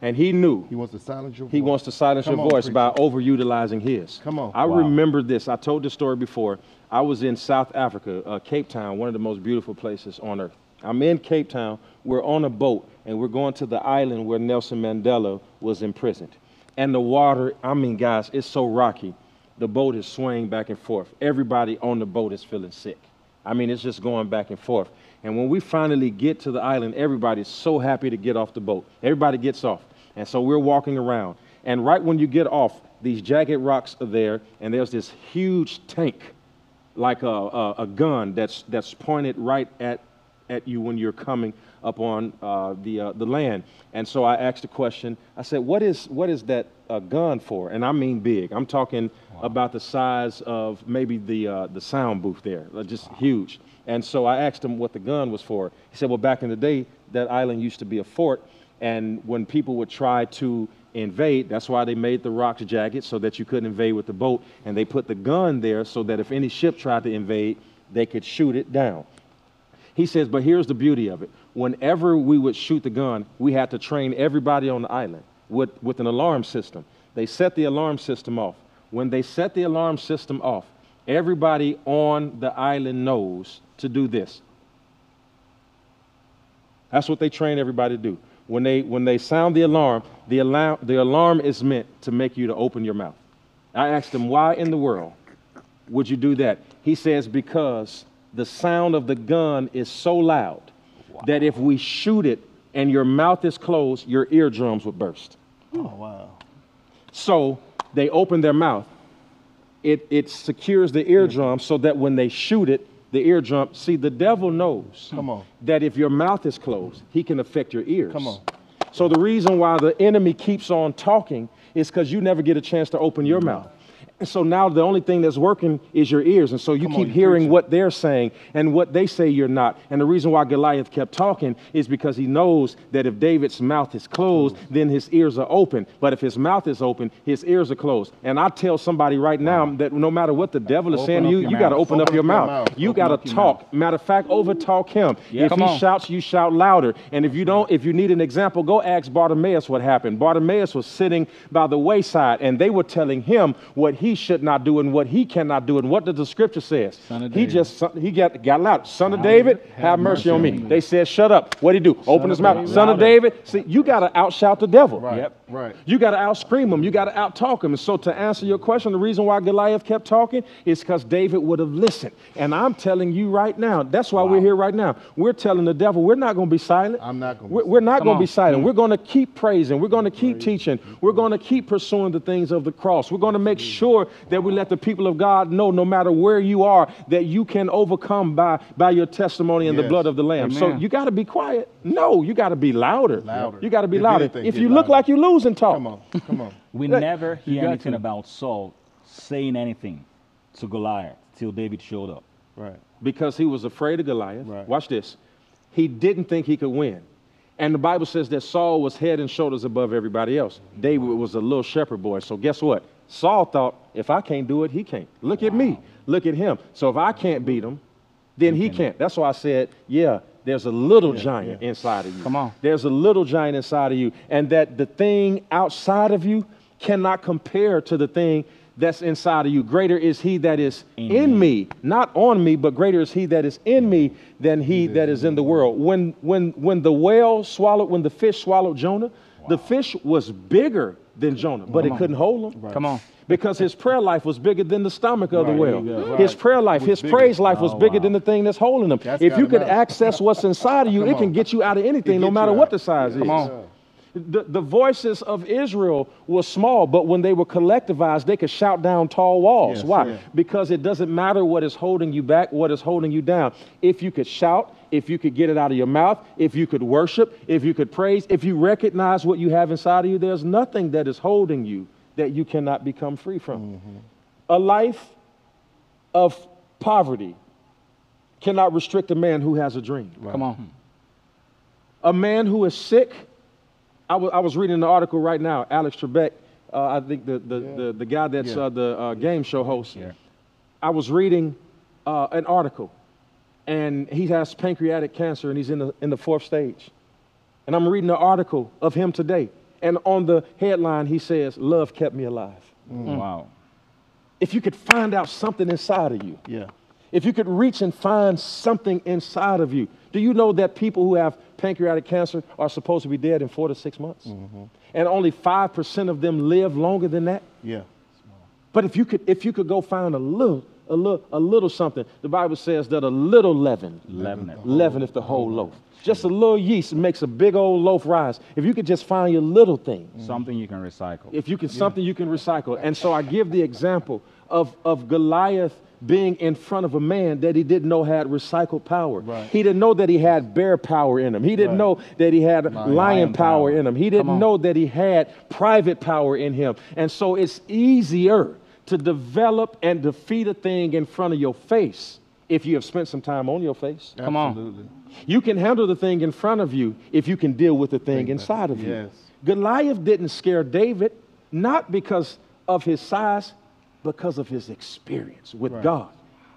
And he knew. He wants to silence your voice. He wants to silence your voice by overutilizing his. Come on. I remember this. I told this story before. I was in South Africa, Cape Town, one of the most beautiful places on earth. I'm in Cape Town. We're on a boat, and we're going to the island where Nelson Mandela was imprisoned. And the water, I mean, guys, it's so rocky. The boat is swaying back and forth. Everybody on the boat is feeling sick. I mean, it's just going back and forth. And when we finally get to the island, everybody's so happy to get off the boat. Everybody gets off. And so we're walking around. And right when you get off, these jagged rocks are there, and there's this huge tank, like a gun that's pointed right at you when you're coming up on the land. And so I asked the question, I said, what is that gun for? And I mean big. I'm talking about the size of maybe the sound booth there, just huge. And so I asked him what the gun was for. He said, well, back in the day, that island used to be a fort, and when people would try to invade, that's why they made the rocks jagged, so that you couldn't invade with the boat, and they put the gun there so that if any ship tried to invade, they could shoot it down. He says, but here's the beauty of it. Whenever we would shoot the gun, we had to train everybody on the island with an alarm system. They set the alarm system off. When they set the alarm system off, everybody on the island knows to do this. That's what they train everybody to do. When they sound the alarm is meant to make you to open your mouth. I asked him, why in the world would you do that? He says, because the sound of the gun is so loud that if we shoot it and your mouth is closed, your eardrums would burst. Oh, wow. So they open their mouth. It secures the eardrum so that when they shoot it, the eardrum, see, the devil knows that if your mouth is closed, he can affect your ears. Come on. So the reason why the enemy keeps on talking is because you never get a chance to open your mouth. So now the only thing that's working is your ears. And so you keep hearing what they're saying and what they say you're not. And the reason why Goliath kept talking is because he knows that if David's mouth is closed, then his ears are open. But if his mouth is open, his ears are closed. And I tell somebody right now that no matter what the devil is saying to you, you got to open up your mouth. You got to talk. Matter of fact, over-talk him. If he shouts, you shout louder. And if you don't, if you need an example, go ask Bartimaeus what happened. Bartimaeus was sitting by the wayside, and they were telling him what he should not do and what he cannot do and what the scripture says. He got loud. Son of David, have mercy on me. They said, shut up. What'd he do? Open his mouth. Son of David. See, you got to outshout the devil. Right. Yep. Right. You got to outscream him. You got to outtalk him. And so to answer your question, the reason why Goliath kept talking is because David would have listened. And I'm telling you right now, that's why we're here right now. We're telling the devil, we're not going to be silent. I'm not going to be silent. We're not going to be silent. We're going to keep praising. We're going to keep teaching. We're going to keep pursuing the things of the cross. We're going to make sure that we let the people of God know, no matter where you are, that you can overcome by your testimony and the blood of the Lamb. Amen. So you got to be quiet. No, you got to be louder. You got to be louder. If you look like you're losing, talk. Come on. We never hear anything about Saul saying anything to Goliath till David showed up. Right. Because he was afraid of Goliath. Right. Watch this. He didn't think he could win. And the Bible says that Saul was head and shoulders above everybody else. David was a little shepherd boy. So guess what? Saul thought, if I can't do it, he can't. Look at me. Look at him. So if I can't beat him, then he can't. That's why I said, there's a little giant inside of you. Come on. There's a little giant inside of you. And that the thing outside of you cannot compare to the thing that's inside of you. Greater is he that is in me, not on me, but greater is he that is in me than he that is in the world. When the fish swallowed Jonah, Wow. The fish was bigger than Jonah, but it couldn't hold him. Right. Come on. Because his prayer life was bigger than the stomach of the whale. Right. His prayer life, his praise life was bigger than the thing that's holding him. That's if you could access what's inside of you, it can get you out of anything, no matter what the size is. Come on. The voices of Israel were small, but when they were collectivized, they could shout down tall walls. Yes, why? Yeah. Because it doesn't matter what is holding you back, what is holding you down. If you could shout, if you could get it out of your mouth, if you could worship, if you could praise, if you recognize what you have inside of you, there's nothing that is holding you that you cannot become free from. Mm-hmm. A life of poverty cannot restrict a man who has a dream. Right. Come on. A man who is sick, I was reading an article right now. Alex Trebek, I think the guy that's the game show host. Yeah. I was reading an article, and he has pancreatic cancer, and he's in the fourth stage. And I'm reading an article of him today, and on the headline he says, "Love kept me alive." Mm. Wow. If you could find out something inside of you, if you could reach and find something inside of you. Do you know that people who have pancreatic cancer are supposed to be dead in 4 to 6 months? Mm-hmm. And only 5% of them live longer than that? Yeah. But if you could go find a little something, the Bible says that a little leaveneth the whole loaf. Just a little yeast makes a big old loaf rise. If you could just find your little thing. Mm-hmm. Something you can recycle. If you can, something you can recycle. And so I give the example of Goliath being in front of a man that he didn't know had recycled power. Right. He didn't know that he had bear power in him. He didn't know that he had lion power in him. He didn't know that he had private power in him. And so it's easier to develop and defeat a thing in front of your face if you have spent some time on your face. Come Absolutely. On. You can handle the thing in front of you if you can deal with the thing inside of you. Yes. Goliath didn't scare David, not because of his size, because of his experience with God.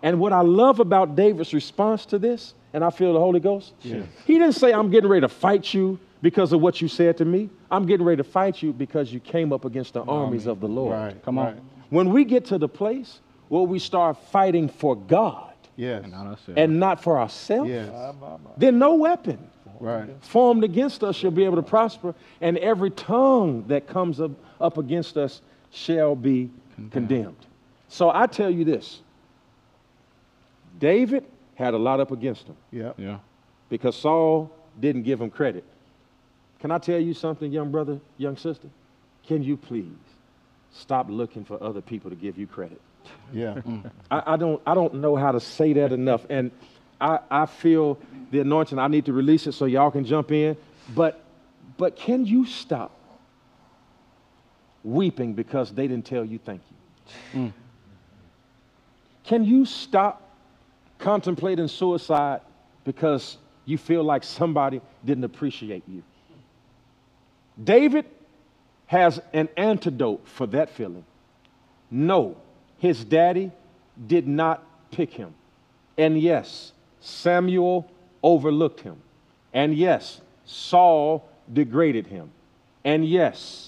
And what I love about David's response to this, and I feel the Holy Ghost, he didn't say, "I'm getting ready to fight you because of what you said to me. I'm getting ready to fight you because you came up against the armies of the Lord." Right. Come on. When we get to the place where we start fighting for God and not for ourselves, then no weapon formed against us shall be able to prosper, and every tongue that comes up against us shall be condemned. So I tell you this, David had a lot up against him. Yeah. Because Saul didn't give him credit. Can I tell you something, young brother, young sister? Can you please stop looking for other people to give you credit? Yeah. I don't know how to say that enough. And I feel the anointing. I need to release it so y'all can jump in. But can you stop weeping because they didn't tell you thank you? Mm. Can you stop contemplating suicide because you feel like somebody didn't appreciate you? David has an antidote for that feeling. No, his daddy did not pick him. And yes, Samuel overlooked him. And yes, Saul degraded him. And yes,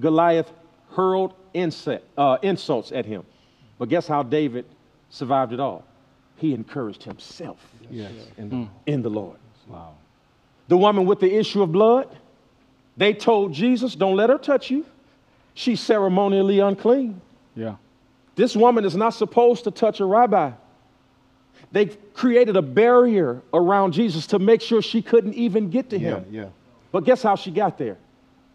Goliath hurled insults at him. But guess how David survived it all? He encouraged himself in the Lord. Wow. The woman with the issue of blood, they told Jesus, "Don't let her touch you. She's ceremonially unclean." Yeah. This woman is not supposed to touch a rabbi. They created a barrier around Jesus to make sure she couldn't even get to him. Yeah. But guess how she got there?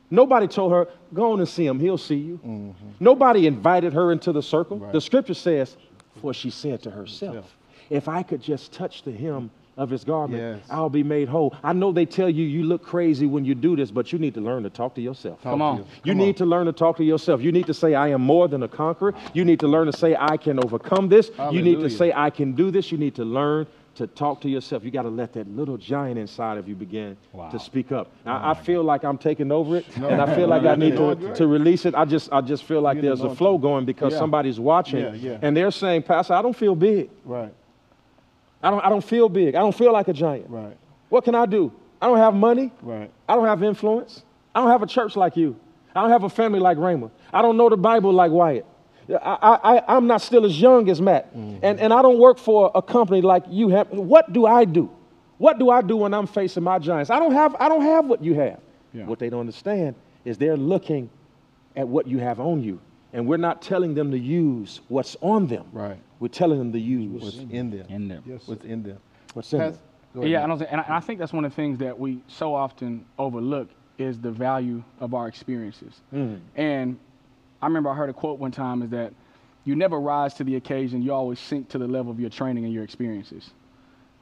Nobody told her, "Go on and see him, he'll see you." Mm-hmm. Nobody invited her into the circle. Right. The scripture says, for she said to herself, "If I could just touch the hem of his garment, I'll be made whole." I know they tell you, "You look crazy when you do this," but you need to learn to talk to yourself. Come on. You need to learn to talk to yourself. You need to say, "I am more than a conqueror." You need to learn to say, "I can overcome this." Hallelujah. You need to say, "I can do this." You need to learn to talk to yourself. You got to let that little giant inside of you begin to speak up. Now, I feel like I'm taking over it, and I feel like I need to release it. I just feel like there's a flow going because somebody's watching, and they're saying, "Pastor, I don't feel big. Right. I don't feel big. I don't feel like a giant. Right. What can I do? I don't have money. Right. I don't have influence. I don't have a church like you. I don't have a family like Rhema. I don't know the Bible like Wyatt. I'm not still as young as Matt, and I don't work for a company like you have. What do I do? What do I do when I'm facing my giants? I don't have what you have." Yeah. What they don't understand is they're looking at what you have on you. And we're not telling them to use what's on them. Right. We're telling them to use what's in them. In them. Yes, what's in them. What's in them. Yeah, I think that's one of the things that we so often overlook is the value of our experiences. Mm. And I remember I heard a quote one time is that you never rise to the occasion, you always sink to the level of your training and your experiences.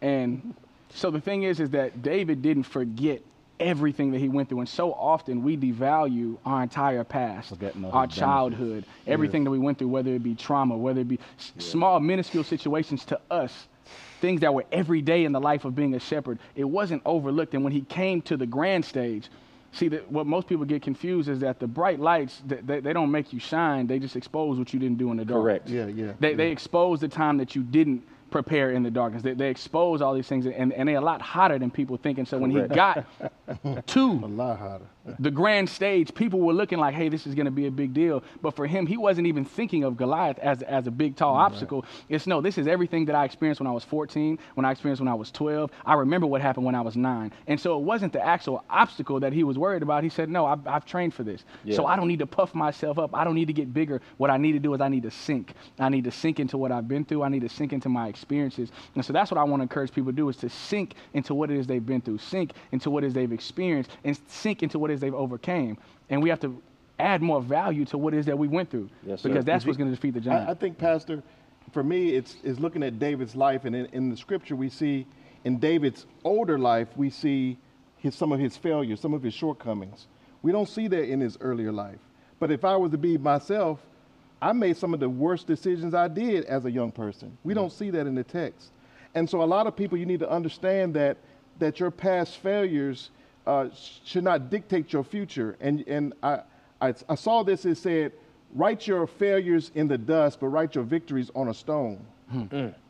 And so the thing is that David didn't forget everything that he went through. And so often we devalue our entire past, our childhood, everything that we went through, whether it be trauma, whether it be small, minuscule situations to us, things that were every day in the life of being a shepherd. It wasn't overlooked. And when he came to the grand stage, see, what most people get confused is that the bright lights, they don't make you shine. They just expose what you didn't do in the dark. Correct. Yeah, yeah. They expose the time that you didn't prepare in the darkness. They expose all these things, and they're a lot hotter than people think. And so when he got to the grand stage, people were looking like, hey, this is going to be a big deal. But for him, he wasn't even thinking of Goliath as a big, tall obstacle. It's, no, this is everything that I experienced when I was 14, when I experienced when I was 12. I remember what happened when I was 9. And so it wasn't the actual obstacle that he was worried about. He said, no, I've trained for this. Yeah. So I don't need to puff myself up. I don't need to get bigger. What I need to do is I need to sink. I need to sink into what I've been through. I need to sink into my experiences. And so that's what I want to encourage people to do, is to sink into what it is they've been through, sink into what it is they've experienced, and sink into what it is they've overcame. And we have to add more value to what it is that we went through, because that's what's going to defeat the giant. I think, Pastor, for me, it's looking at David's life, and in the scripture we see, in David's older life, we see some of his failures, some of his shortcomings. We don't see that in his earlier life. But if I was to be myself, I made some of the worst decisions I did as a young person. We don't see that in the text. And so a lot of people, you need to understand that your past failures should not dictate your future. And I saw this, it said, write your failures in the dust, but write your victories on a stone.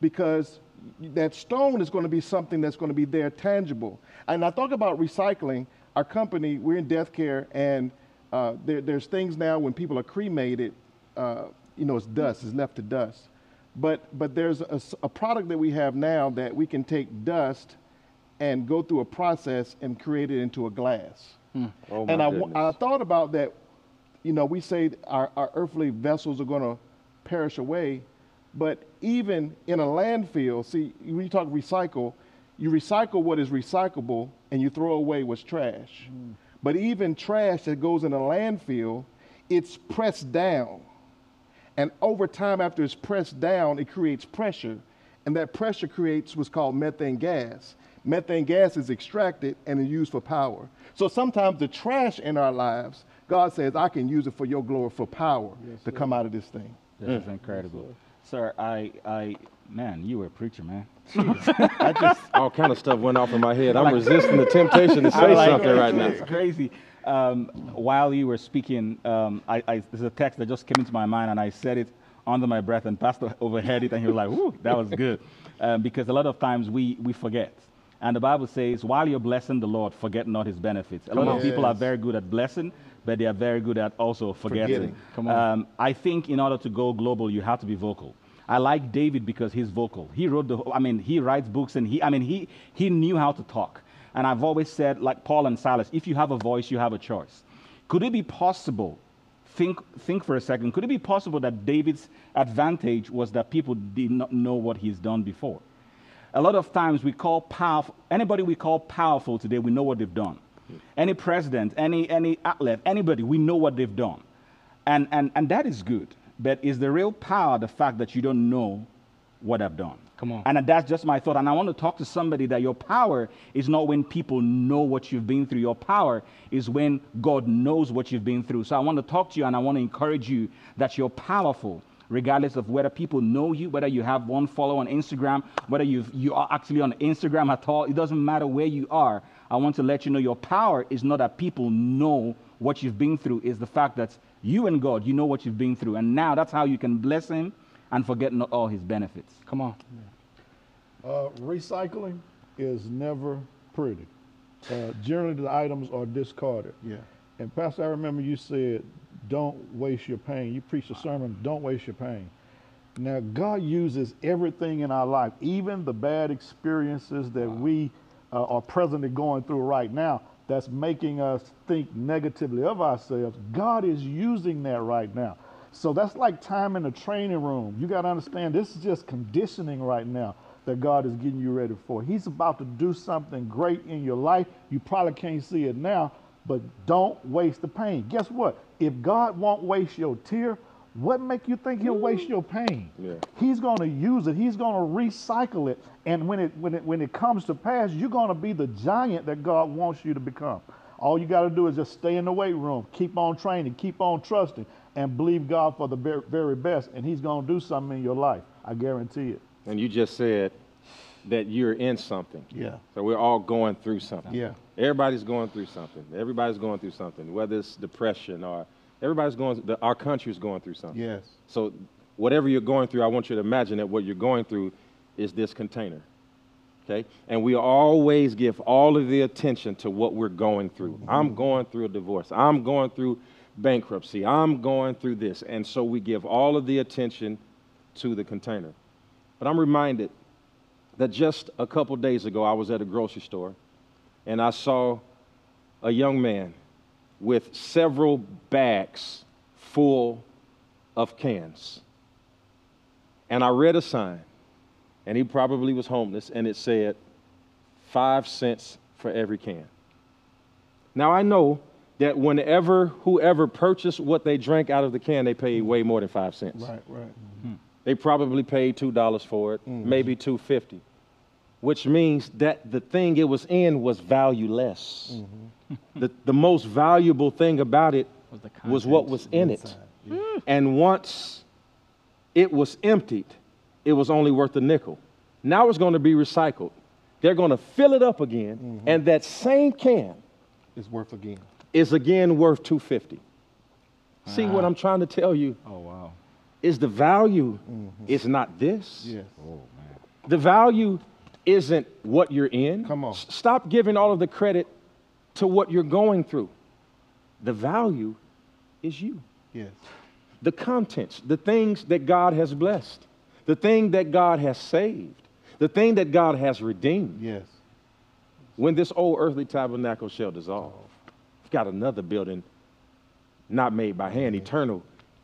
Because that stone is going to be something that's going to be there, tangible. And I talk about recycling. Our company, we're in death care, and there's things now when people are cremated, it's dust, it's left to dust. But there's a product that we have now that we can take dust and go through a process and create it into a glass. Oh, and I thought about that, we say our earthly vessels are going to perish away, but even in a landfill, see, when you talk recycle, you recycle what is recyclable and you throw away what's trash. But even trash that goes in a landfill, it's pressed down. And over time, after it's pressed down, it creates pressure. And that pressure creates what's called methane gas. Methane gas is extracted and is used for power. So sometimes the trash in our lives, God says, I can use it for your glory, for power to come out of this thing. This is incredible. Yes, sir, man, you were a preacher, man. I just all kind of stuff went off in my head. I'm like, resisting the temptation to say something right now. It's crazy. While you were speaking, there's a text that just came into my mind, and I said it under my breath, and Pastor overheard it, and he was like, "Woo, that was good," because a lot of times we forget. And the Bible says, while you're blessing the Lord, forget not his benefits. A lot of people are very good at blessing, but they are very good at also forgetting. Come on. I think in order to go global, you have to be vocal. I like David because he's vocal. He wrote he writes books, and he knew how to talk. And I've always said, like Paul and Silas, if you have a voice, you have a choice. Could it be possible, think for a second, could it be possible that David's advantage was that people did not know what he's done before? A lot of times we call powerful, anybody we call powerful today, we know what they've done. Any president, any athlete, anybody, we know what they've done. And that is good. But is the real power the fact that you don't know what I've done? Come on. And that's just my thought. And I want to talk to somebody that your power is not when people know what you've been through. Your power is when God knows what you've been through. So I want to talk to you, and I want to encourage you that you're powerful, regardless of whether people know you, whether you have one follower on Instagram, whether you are actually on Instagram at all. It doesn't matter where you are. I want to let you know your power is not that people know what you've been through. It's the fact that you and God, you know what you've been through. And now that's how you can bless him and forget not all his benefits. Come on. Recycling is never pretty. Generally, the items are discarded. Yeah. And Pastor, I remember you said, don't waste your pain. You preached a sermon, don't waste your pain. Now, God uses everything in our life, even the bad experiences that we are presently going through right now. that's making us think negatively of ourselves, God is using that right now. So that's like time in the training room. You got to understand, this is just conditioning right now that God is getting you ready for. He's about to do something great in your life. You probably can't see it now, but don't waste the pain. Guess what? If God won't waste your tear, what make you think he'll waste your pain? Yeah. He's going to use it. He's going to recycle it. And when it comes to pass, you're going to be the giant that God wants you to become. All you got to do is just stay in the weight room, keep on training, keep on trusting, and believe God for the very best. And he's going to do something in your life. I guarantee it. And you just said that you're in something. Yeah. So we're all going through something. Yeah. Everybody's going through something. Everybody's going through something, whether it's depression or everybody's going, our country's going through something. Yes. So whatever you're going through, I want you to imagine that what you're going through is this container, okay? And we always give all of the attention to what we're going through. Mm-hmm. I'm going through a divorce. I'm going through bankruptcy. I'm going through this. And so we give all of the attention to the container. But I'm reminded that just a couple days ago, I was at a grocery store and I saw a young man with several bags full of cans. And I read a sign, and he probably was homeless, and it said 5 cents for every can. Now I know that whenever whoever purchased what they drank out of the can, they paid way more than 5 cents. Right, right. Mm-hmm. They probably paid $2 for it, mm-hmm. maybe $2.50, which means that the thing it was in was valueless. Mm-hmm. the most valuable thing about it was what was in inside. It. Yeah. And once it was emptied, it was only worth a nickel. Now it's going to be recycled. They're going to fill it up again, mm-hmm. and that same can is again worth $2.50. Ah. See what I'm trying to tell you? Oh, wow. Is the value is not this. Yes. Oh, man. The value isn't what you're in. Come on. Stop giving all of the credit to what you're going through. The value is you. Yes. The contents, the things that God has blessed, the thing that God has saved, the thing that God has redeemed. Yes. When this old earthly tabernacle shall dissolve, we've got another building not made by hand, eternal,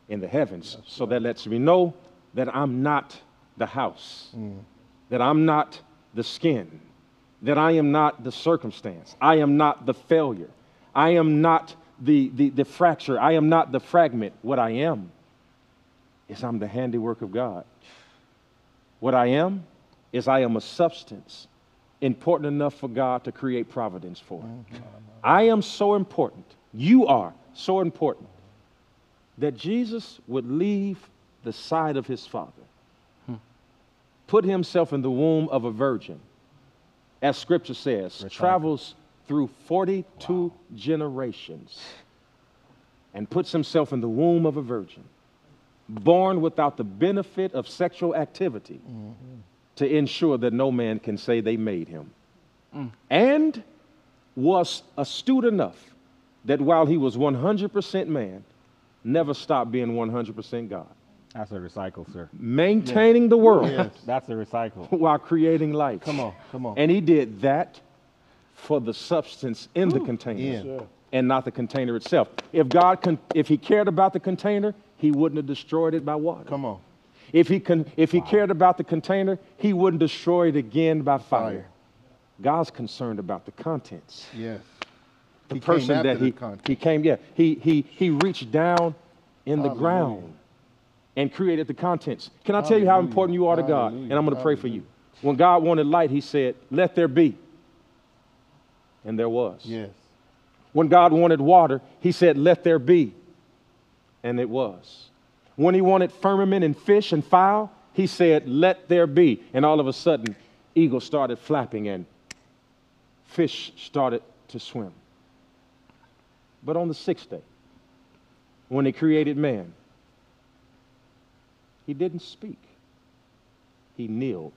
in the heavens. Yes, so that lets me know that I'm not the house, that I'm not the skin, that I am not the circumstance. I am not the failure. I am not the fracture. I am not the fragment. What I am is I'm the handiwork of God. What I am is I am a substance important enough for God to create providence for. Mm-hmm. I am so important. You are so important that Jesus would leave the side of his father, put himself in the womb of a virgin, as scripture says, travels through 42 generations, and puts himself in the womb of a virgin, born without the benefit of sexual activity, to ensure that no man can say they made him, and was astute enough that while he was 100% man, never stop being 100% God. That's a recycle, sir. Maintaining the world. Yes, that's a recycle. While creating life. Come on, come on. And he did that for the substance in the container and not the container itself. If God, if he cared about the container, he wouldn't have destroyed it by water. Come on. If he cared about the container, he wouldn't destroy it again by fire. God's concerned about the contents. Yes. The person that he reached down in the ground and created the contents. Can I tell you how important you are to God? And I'm going to pray for you. When God wanted light, he said, let there be. And there was. Yes. When God wanted water, he said, let there be. And it was. When he wanted firmament and fish and fowl, he said, let there be. And all of a sudden, eagles started flapping and fish started to swim. But on the sixth day, when he created man, he didn't speak. He kneeled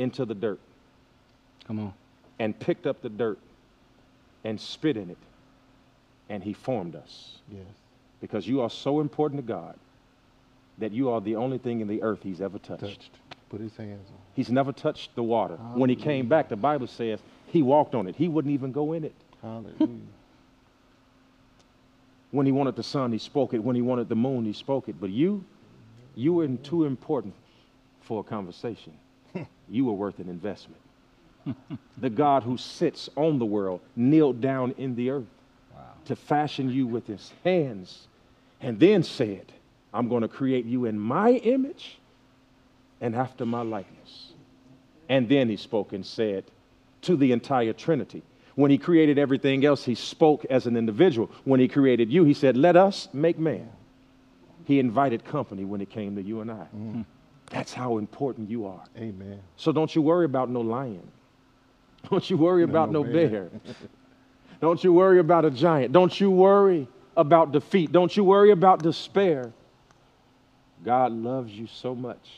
into the dirt. Come on. And picked up the dirt and spit in it, and he formed us. Yes. Because you are so important to God that you are the only thing in the earth he's ever touched. Put his hands on. He's never touched the water. Hallelujah. When he came back, the Bible says he walked on it. He wouldn't even go in it. Hallelujah. When he wanted the sun, he spoke it. When he wanted the moon, he spoke it. But you were too important for a conversation. You were worth an investment. The God who sits on the world kneeled down in the earth to fashion you with his hands and then said, I'm going to create you in my image and after my likeness. And then he spoke and said to the entire Trinity. When he created everything else, he spoke as an individual. When he created you, he said, let us make man. He invited company when it came to you and I. Mm. That's how important you are. Amen. So don't you worry about no lion. Don't you worry about no bear. Don't you worry about a giant. Don't you worry about defeat. Don't you worry about despair. God loves you so much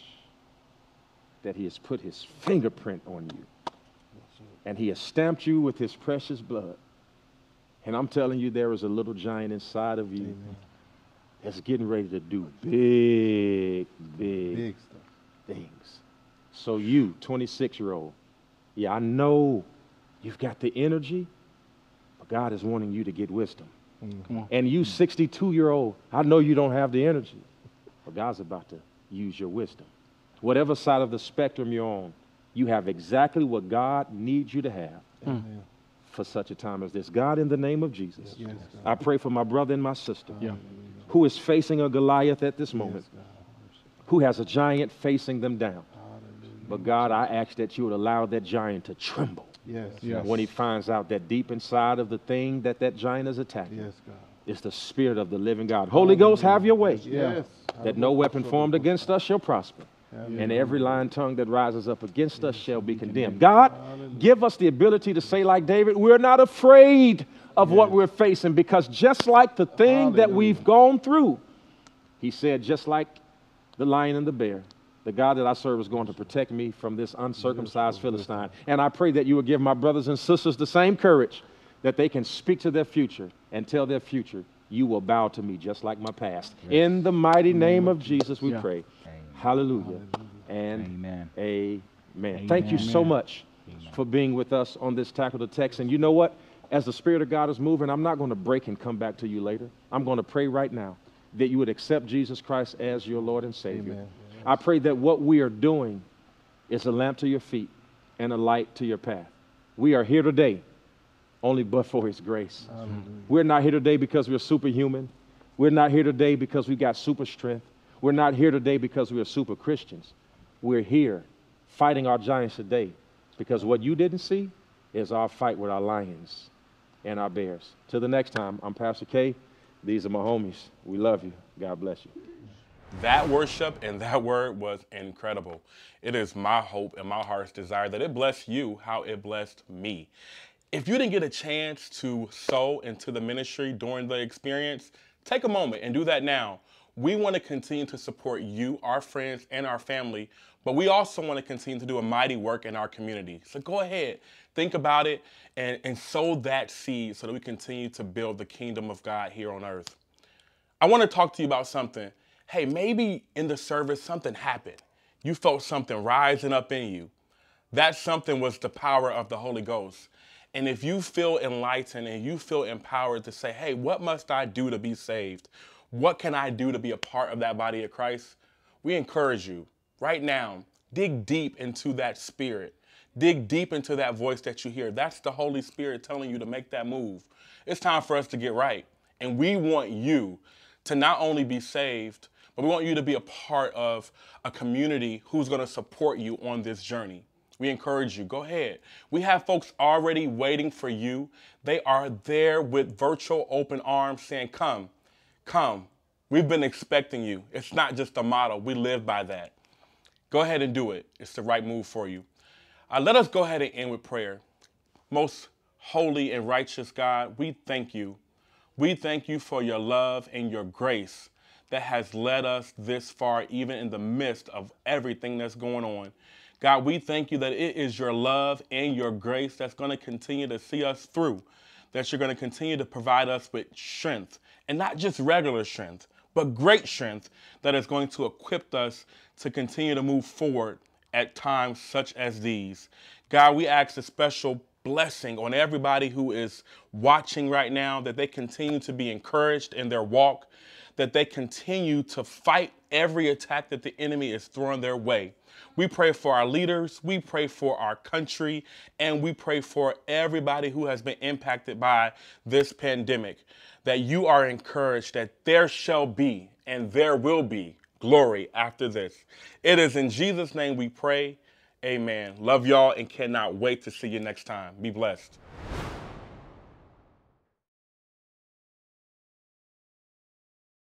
that he has put his fingerprint on you. And he has stamped you with his precious blood. And I'm telling you, there is a little giant inside of you. Amen. That's getting ready to do big stuff. Things. So you, 26-year-old, yeah, I know you've got the energy, but God is wanting you to get wisdom. Mm-hmm. And you, 62-year-old, I know you don't have the energy, but God's about to use your wisdom. Whatever side of the spectrum you're on, you have exactly what God needs you to have for such a time as this. God, in the name of Jesus, yes, I pray for my brother and my sister who is facing a Goliath at this moment, who has a giant facing them down. Hallelujah. But God, I ask that you would allow that giant to tremble when he finds out that deep inside of the thing that that giant is attacking is the spirit of the living God. Holy Ghost, have your way, that no weapon formed against us shall prosper. And every lying tongue that rises up against us shall be condemned. God, give us the ability to say like David, we're not afraid of what we're facing, because just like the thing that we've gone through, he said, just like the lion and the bear, the God that I serve is going to protect me from this uncircumcised Philistine. And I pray that you will give my brothers and sisters the same courage that they can speak to their future and tell their future, you will bow to me just like my past. In the mighty name of Jesus we pray. Hallelujah and amen. Amen. Thank you so much for being with us on this Tackle the Text. And you know what? As the Spirit of God is moving, I'm not going to break and come back to you later. I'm going to pray right now that you would accept Jesus Christ as your Lord and Savior. Amen. I pray that what we are doing is a lamp to your feet and a light to your path. We are here today only but for his grace. Hallelujah. We're not here today because we're superhuman. We're not here today because we got super strength. We're not here today because we are super Christians. We're here fighting our giants today because what you didn't see is our fight with our lions and our bears. Till the next time, I'm Pastor K. These are my homies. We love you. God bless you. That worship and that word was incredible. It is my hope and my heart's desire that it bless you how it blessed me. If you didn't get a chance to sow into the ministry during the experience, take a moment and do that now. We want to continue to support you, our friends, and our family, but we also want to continue to do a mighty work in our community. So go ahead, think about it, and sow that seed so that we continue to build the kingdom of God here on earth. I want to talk to you about something. Hey, maybe in the service something happened. You felt something rising up in you. That something was the power of the Holy Ghost. And if you feel enlightened and you feel empowered to say, hey, what must I do to be saved? What can I do to be a part of that body of Christ? We encourage you right now, dig deep into that spirit. Dig deep into that voice that you hear. That's the Holy Spirit telling you to make that move. It's time for us to get right. And we want you to not only be saved, but we want you to be a part of a community who's going to support you on this journey. We encourage you. Go ahead. We have folks already waiting for you. They are there with virtual open arms saying, come. Come, we've been expecting you. It's not just a model. We live by that. Go ahead and do it. It's the right move for you. Let us go ahead and end with prayer. Most holy and righteous God, we thank you. We thank you for your love and your grace that has led us this far, even in the midst of everything that's going on. God, we thank you that it is your love and your grace that's going to continue to see us through, that you're going to continue to provide us with strength. And not just regular strength, but great strength that is going to equip us to continue to move forward at times such as these. God, we ask a special blessing on everybody who is watching right now, that they continue to be encouraged in their walk, that they continue to fight every attack that the enemy is throwing their way. We pray for our leaders, we pray for our country, and we pray for everybody who has been impacted by this pandemic, that you are encouraged that there shall be and there will be glory after this. It is in Jesus' name we pray. Amen. Love y'all and cannot wait to see you next time. Be blessed.